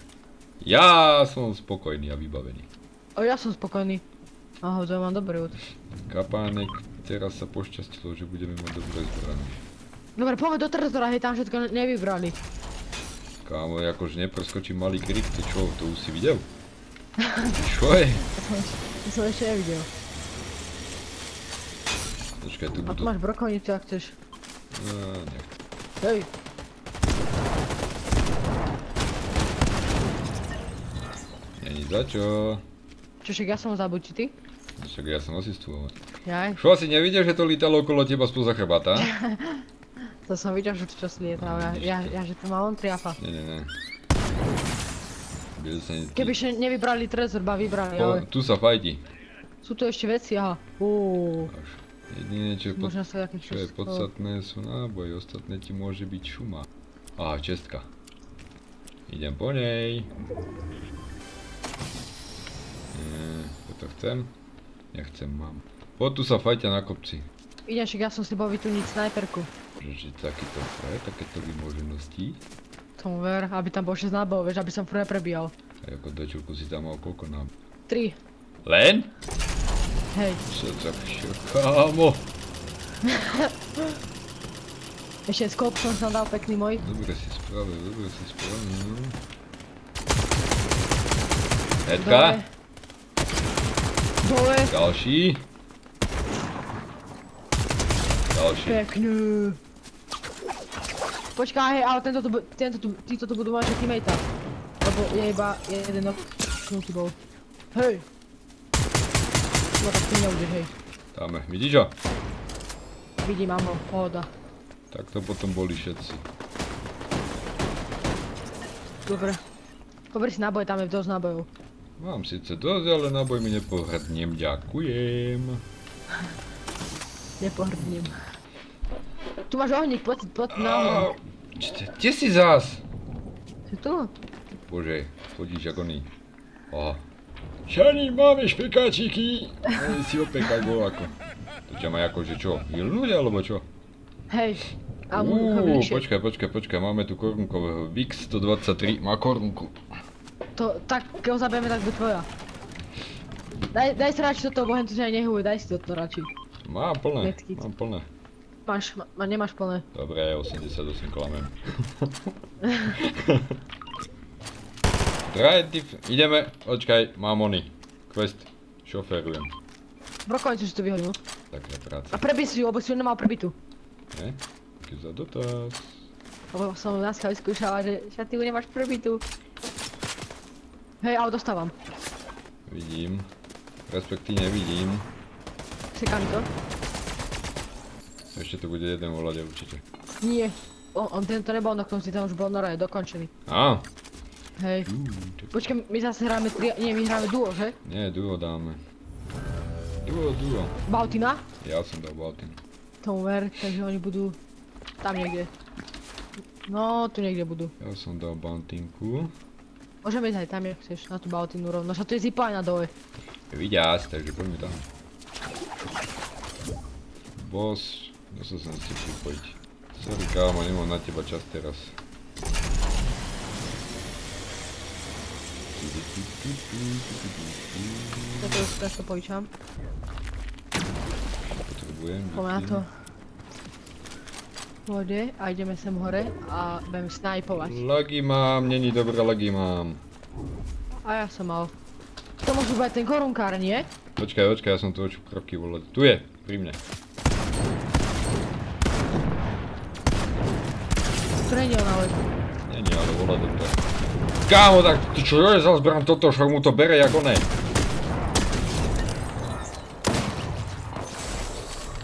Já jsem spokojný a vybavený. O, já jsem spokojný. Aha, to mám dobrý útok. Kapánek, teraz se pošťastilo, že budeme mít dobré zbraně. Dobre, poďme do tresora, hej, tam všetko nevybrali. Kámo, akože nepreskočí malý krik, to čo, to už si videl? Čo je? To som ešte nevidel. Počkaj, tu budú... A tu máš brokovnicu, ak chceš. Ne. Hej! Není za čo. Čo, však ja som ho zabudil, či ty? Však ja som asistoval. Jaj. Čo, asi nevidel, že to lítalo okolo teba spoza chrbata? To jsem viděl, že to slítal, já že to mám on triafa. Ne. Kdybyš nevybrali trezor, ba vybrali, ale... Tu se fajtí. Jsou tu ještě věci, aha. Jediné, čo je podstatné, jsou náboje, ostatné ti může být šuma. Aha, čestka. Jdem po něj. To chcem? Já chcem, mám. Po tu se fajtí na kopci. Vidíš, já jsem si bavil tu nic snajperku. Že taky to je, takéto vymožeností. Tomu ver, aby tam bylo 6 nábojů, víš, aby jsem prvé prebíjal. A jako dočulku si tam mal kolko nábojů? 3. Len? Hej. Co tak kámo. Ještě skop jsem tam dal pekný můj. Dobře si spravil. Hetka. Dole. Další. Pěkný. Počkaj, hej, ale títo tu budou mít teammate. Lebo je iba jeden knocknutý bol. Hej. No tak ty neudeš, hej. Dáme, vidíš ho? Vidím, mám ho, pohoda. Tak to potom boli všetci. Dobre. Pober si náboj, tam je dosť nábojov. Mám sice dosť, ale náboj mi nepohrdnem, ďakujem. Nepohrdním. Tu máš ohník, pojď na ohník. Kde jsi zas? Jsi tu? Bože, chodíš jako ní. Aha. Šani, máme špekáčíky. Oni si opekaj voláko. To tě má jako, že čo? Jilnude, alebo čo? Hej. A počkaj, máme tu korunkového. Vix 123 má korunku. To, tak když zabijeme, tak bude tvoja. Daj si radši toto, bohem to že nehuje, daj si toto radši. Mám plné. Nemáš plné. Dobré, 88 klamem. Ideme, počkaj, mám ony. Quest, šoferujem. Brokovnicu si to vyhodil. Takhle práce. A prebij si ju, obo si ju nemal prebitu. Ne? Taky za dotaz. Obo som na schali skúšala, že ty ju nemáš prebitu. Hej, ale dostávam. Vidím. Respektíve vidím. Sekám to. Ještě to bude jeden voladě určitě. Nie, on tento nebyl na konci, tam už byl na raje, dokončený. A. Hej. Počkej, my zase hráme tri, nie, my hráme duo, že? Ne, duo dáme. Duo. Baltina? Já jsem dal Baltinu. Tomu ver, takže oni budou tam někde. No, tu někde budou. Já jsem dal Baltinku. Můžeme jít tam, jak chceš, na tu Baltinu rovno, že to je zipána dole. Viděl jsi, takže pojďme tam. Boss, musel jsem si připojit. Sorry kámo, nemám na teba čas teraz. Toto už teraz to pojíčám. Potřebujem. Pomáhá to. Vody a jdeme sem hore a budeme snajpovat. Lagy mám, není dobré, lagy mám. A já jsem mal. To může být ten korunkár, nie? Počkaj, já jsem to očil kroky volat. Tu je, pri mne. To není ale volat do toho. Kámo, tak ty čo je za zbran toto, však mu to bere jako ne.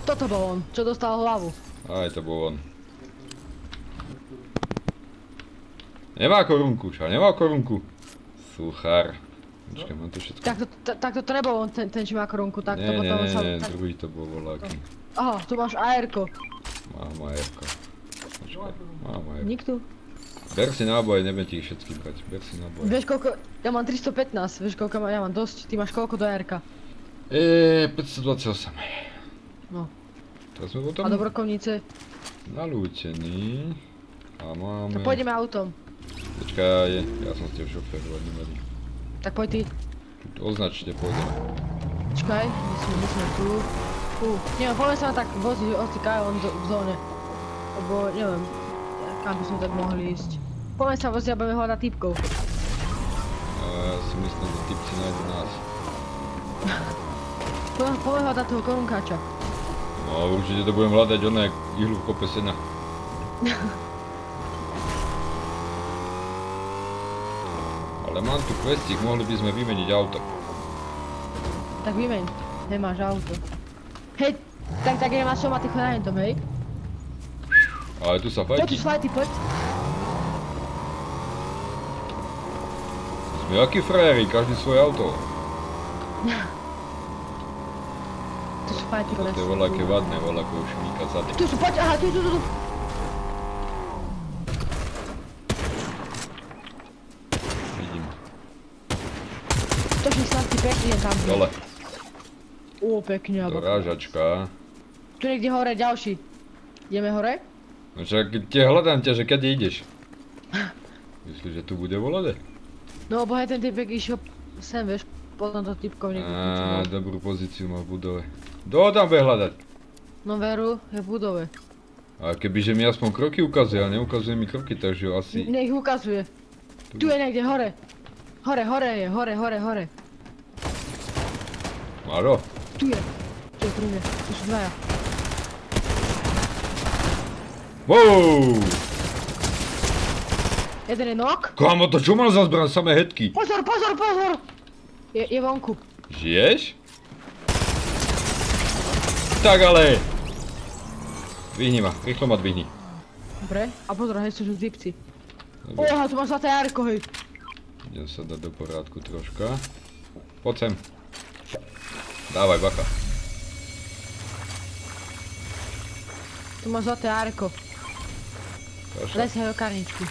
Toto byl on, čo dostal hlavu. Aj to byl on. Nemá korunku, čo? Nemá korunku. Suchar. Počkej, mám to všetko. Tak to nebyl on, ten čo má korunku, tak to potom... Ne, druhý to byl voláky. Aha, tu máš AR-ko. Mám AR-ko. Počkej, mám AR-ko. Nikto. Ber si náboje, nebudem ti ich všetky brať, ber si náboje. Vieš koľko, ja mám 315, vieš koľko, ja mám dosť, ty máš koľko do AR-ka? 528. No. To sme potom... A do brokovnice? Nalútený. A máme... To pôjdeme autom. Počkaj, ja som s tým šofér, hlavne nevadí. Tak poď ty. Označte, pôjdeme. Počkaj, my sme tu. Neviem, poďme sa tak voziť, ostýkajú on v zóne. Lebo neviem, kam by sme tak mohli ísť. Poďme sa voziť a budeme hľadať typkov. Ja si myslím, že typci nájdu nás. Poďme hľadať toho korunkáča. No určite to budem hľadať, ono je ihlu v kope sena. Ale mám tu questík, mohli by sme vymeniť auto. Tak vymeň, nemáš auto. Hej, tak nemáš čo mať na jednom, hej? Ale tu sa fajtí. Poď tu šlajty, poď. Sme akí frajeri, každý svoje auto. Tu sú fajtí, ktoré sú. To je voľaké vadné, voľakého šmíka zady. Tu sú, poď, aha, tu. Vidím. To sú šlajty pekne tam. Dole. Ó, pekne. Dorážačka. Tu niekde hore, ďalší. Ideme hore? No však hľadám ťa, že kade ideš? Myslíš, že tu bude volade? No bo aj ten typek išiel sem, vieš, potom to typkov niekde počúval. Áá, dobrú pozíciu má v budove. Kto tam bude hľadať? No veru, je v budove. Ale kebyže mi aspoň kroky ukazuje, ale neukazuje mi kroky, takže asi... Nech ukazuje. Tu je niekde, hore. Hore je. Maro? Tu je pri mne, tu sú dvaja. Wow! Jeden je nok? Kámo, to čo mal za zbraň? Samé hetky. Pozor! Je vonku. Žiješ? Tak ale! Vyhni ma, rýchlo ma dvihni. Dobre, a pozor, hej sú zipci. Oha, tu mám zlaté jarko, hej. Idem sa dať do porádku troška. Poď sem. Dávaj, bacha. Tu mám zlaté jarko. Daj si jeho karničku.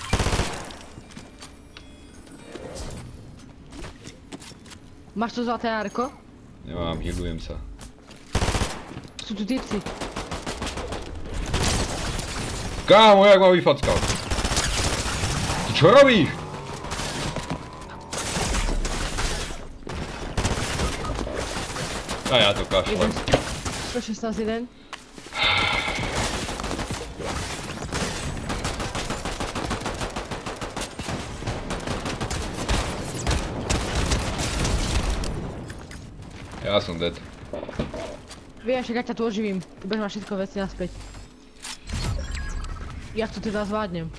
Máš to zlaté jarko? Nemám, healujem sa. Sú tu typci. Kámo, jak ma vyfackal. Ty čo robíš? A ja to kašlem. 116-1. Ja som dead. Viem, však ja ťa tu oživím. Budeš mať všetko veci naspäť. Ja to teda zvládnem.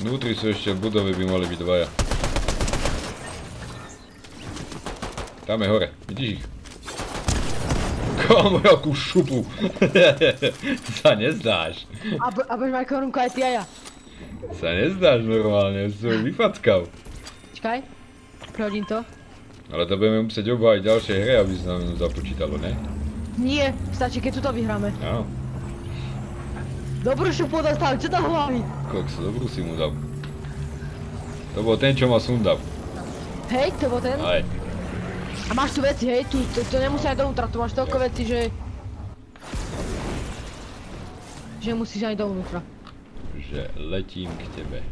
Vnútri sú ešte v budove, by mali byť dvaja. Tam je hore, vidíš ich? Kámo, jakú šupu. Sa nezdáš. A budeš mať korunku aj ty a ja. Sa nezdáš normálne, som vyfackal. Čakaj, prehodím to. Ale to budeme musieť obhájiť ďalšej hre, aby sa nám započítalo, ne? Nie, stačí, keď tuto vyhráme. Áno. Dobrú šupu dostal, čo to hlavy? Koks, dobrú si mu dal. To bol ten, čo ma sundal. Hej, to bol ten? Aj. A máš tu veci, hej, to nemusí aj dovnútra, tu máš toľko veci, že... Že musíš aj dovnútra. Že letím k tebe.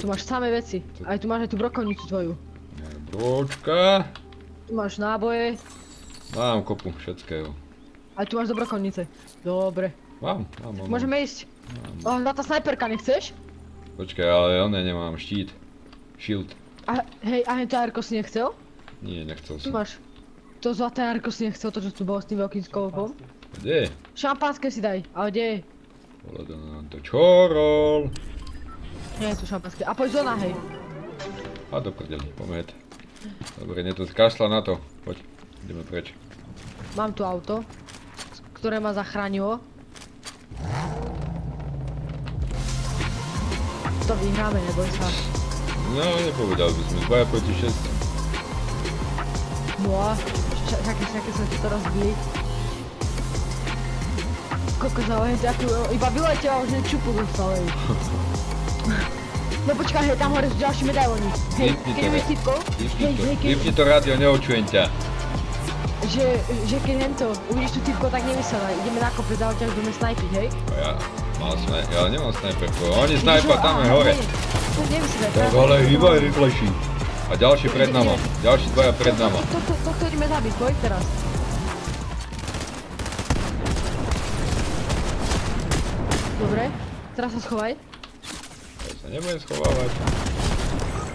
Tu máš samé veci, aj tu máš aj tú brokovnicu tvoju. Bročka. Tu máš náboje. Mám kopu všetkého. Aj tu máš do brokovnice. Dobre. Mám. Môžeme ísť. Na tá snajperka, nechceš? Počkaj, ale ja nemám štít. Shield. A hej, a to AR-ko si nechcel? Nie, nechcel som. Tu máš. To zlaté AR-ko si nechcel, to čo tu bolo s tým veľkým skolopom. Kde je? Šampanské si daj, ale kde je? To čorol. Nie, to šampanské. A pojď zóna, hej. A do prdeli, pomet. Dobre, nie to kašla na to. Poď, ideme preč. Mám tu auto, ktoré ma zachránilo. To vyhráme, neboj sa. No, nepovedal by sme, 2 proti 6. No, také sme to rozbili. Kokos, ale iba vyletěla, už nečupu dostali. No počkaj, hej, tam hore sú ďalší medailoni. Hej, keď nevieš cítkou? Vypni to rádio, neočujem ťa. Že keď nem to, uvidíš tú cítkou, tak nevyselé. Ideme na kopec, ale ťa už budeme snajpiť, hej? Ja nemám snajperku, oni snajpa tam je hore. Tak ale hýba je rychlejší. A ďalší pred nama, ďalší dvaja pred nama. Tohto ideme zabiť, poď teraz. Dobre, teraz sa schovaj. Ja sa nebudem schovávať.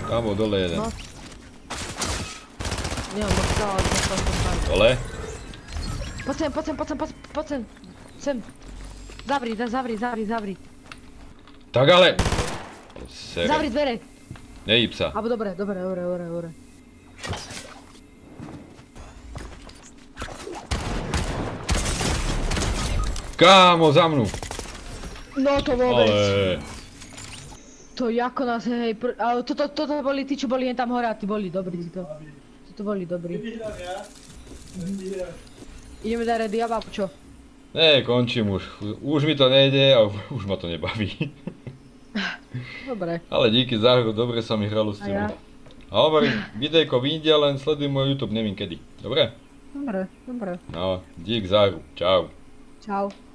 Tam bol dole jeden. Nemám moc stále, ale to stále. Dole? Poď sem. Sem. Zavri. Tak ale! Zavri dvere! Nehyb sa. Abo dobre. Kámo, za mnou! No to vôbec. To jako nás, hej, ale toto boli tí, čo boli tam hore a tí boli dobrí. Toto boli dobrí. Vyhrám ja? Ideme dať ready, ja bábu, čo? Ne, končím už. Už mi to nejde a už ma to nebaví. Dobre. Ale díky za hru, dobre sa mi hralo s tým. A hovorím, videjko vyjde, len sleduj môj YouTube, neviem kedy. Dobre? Dobre. No, dík za hru. Čau. Čau.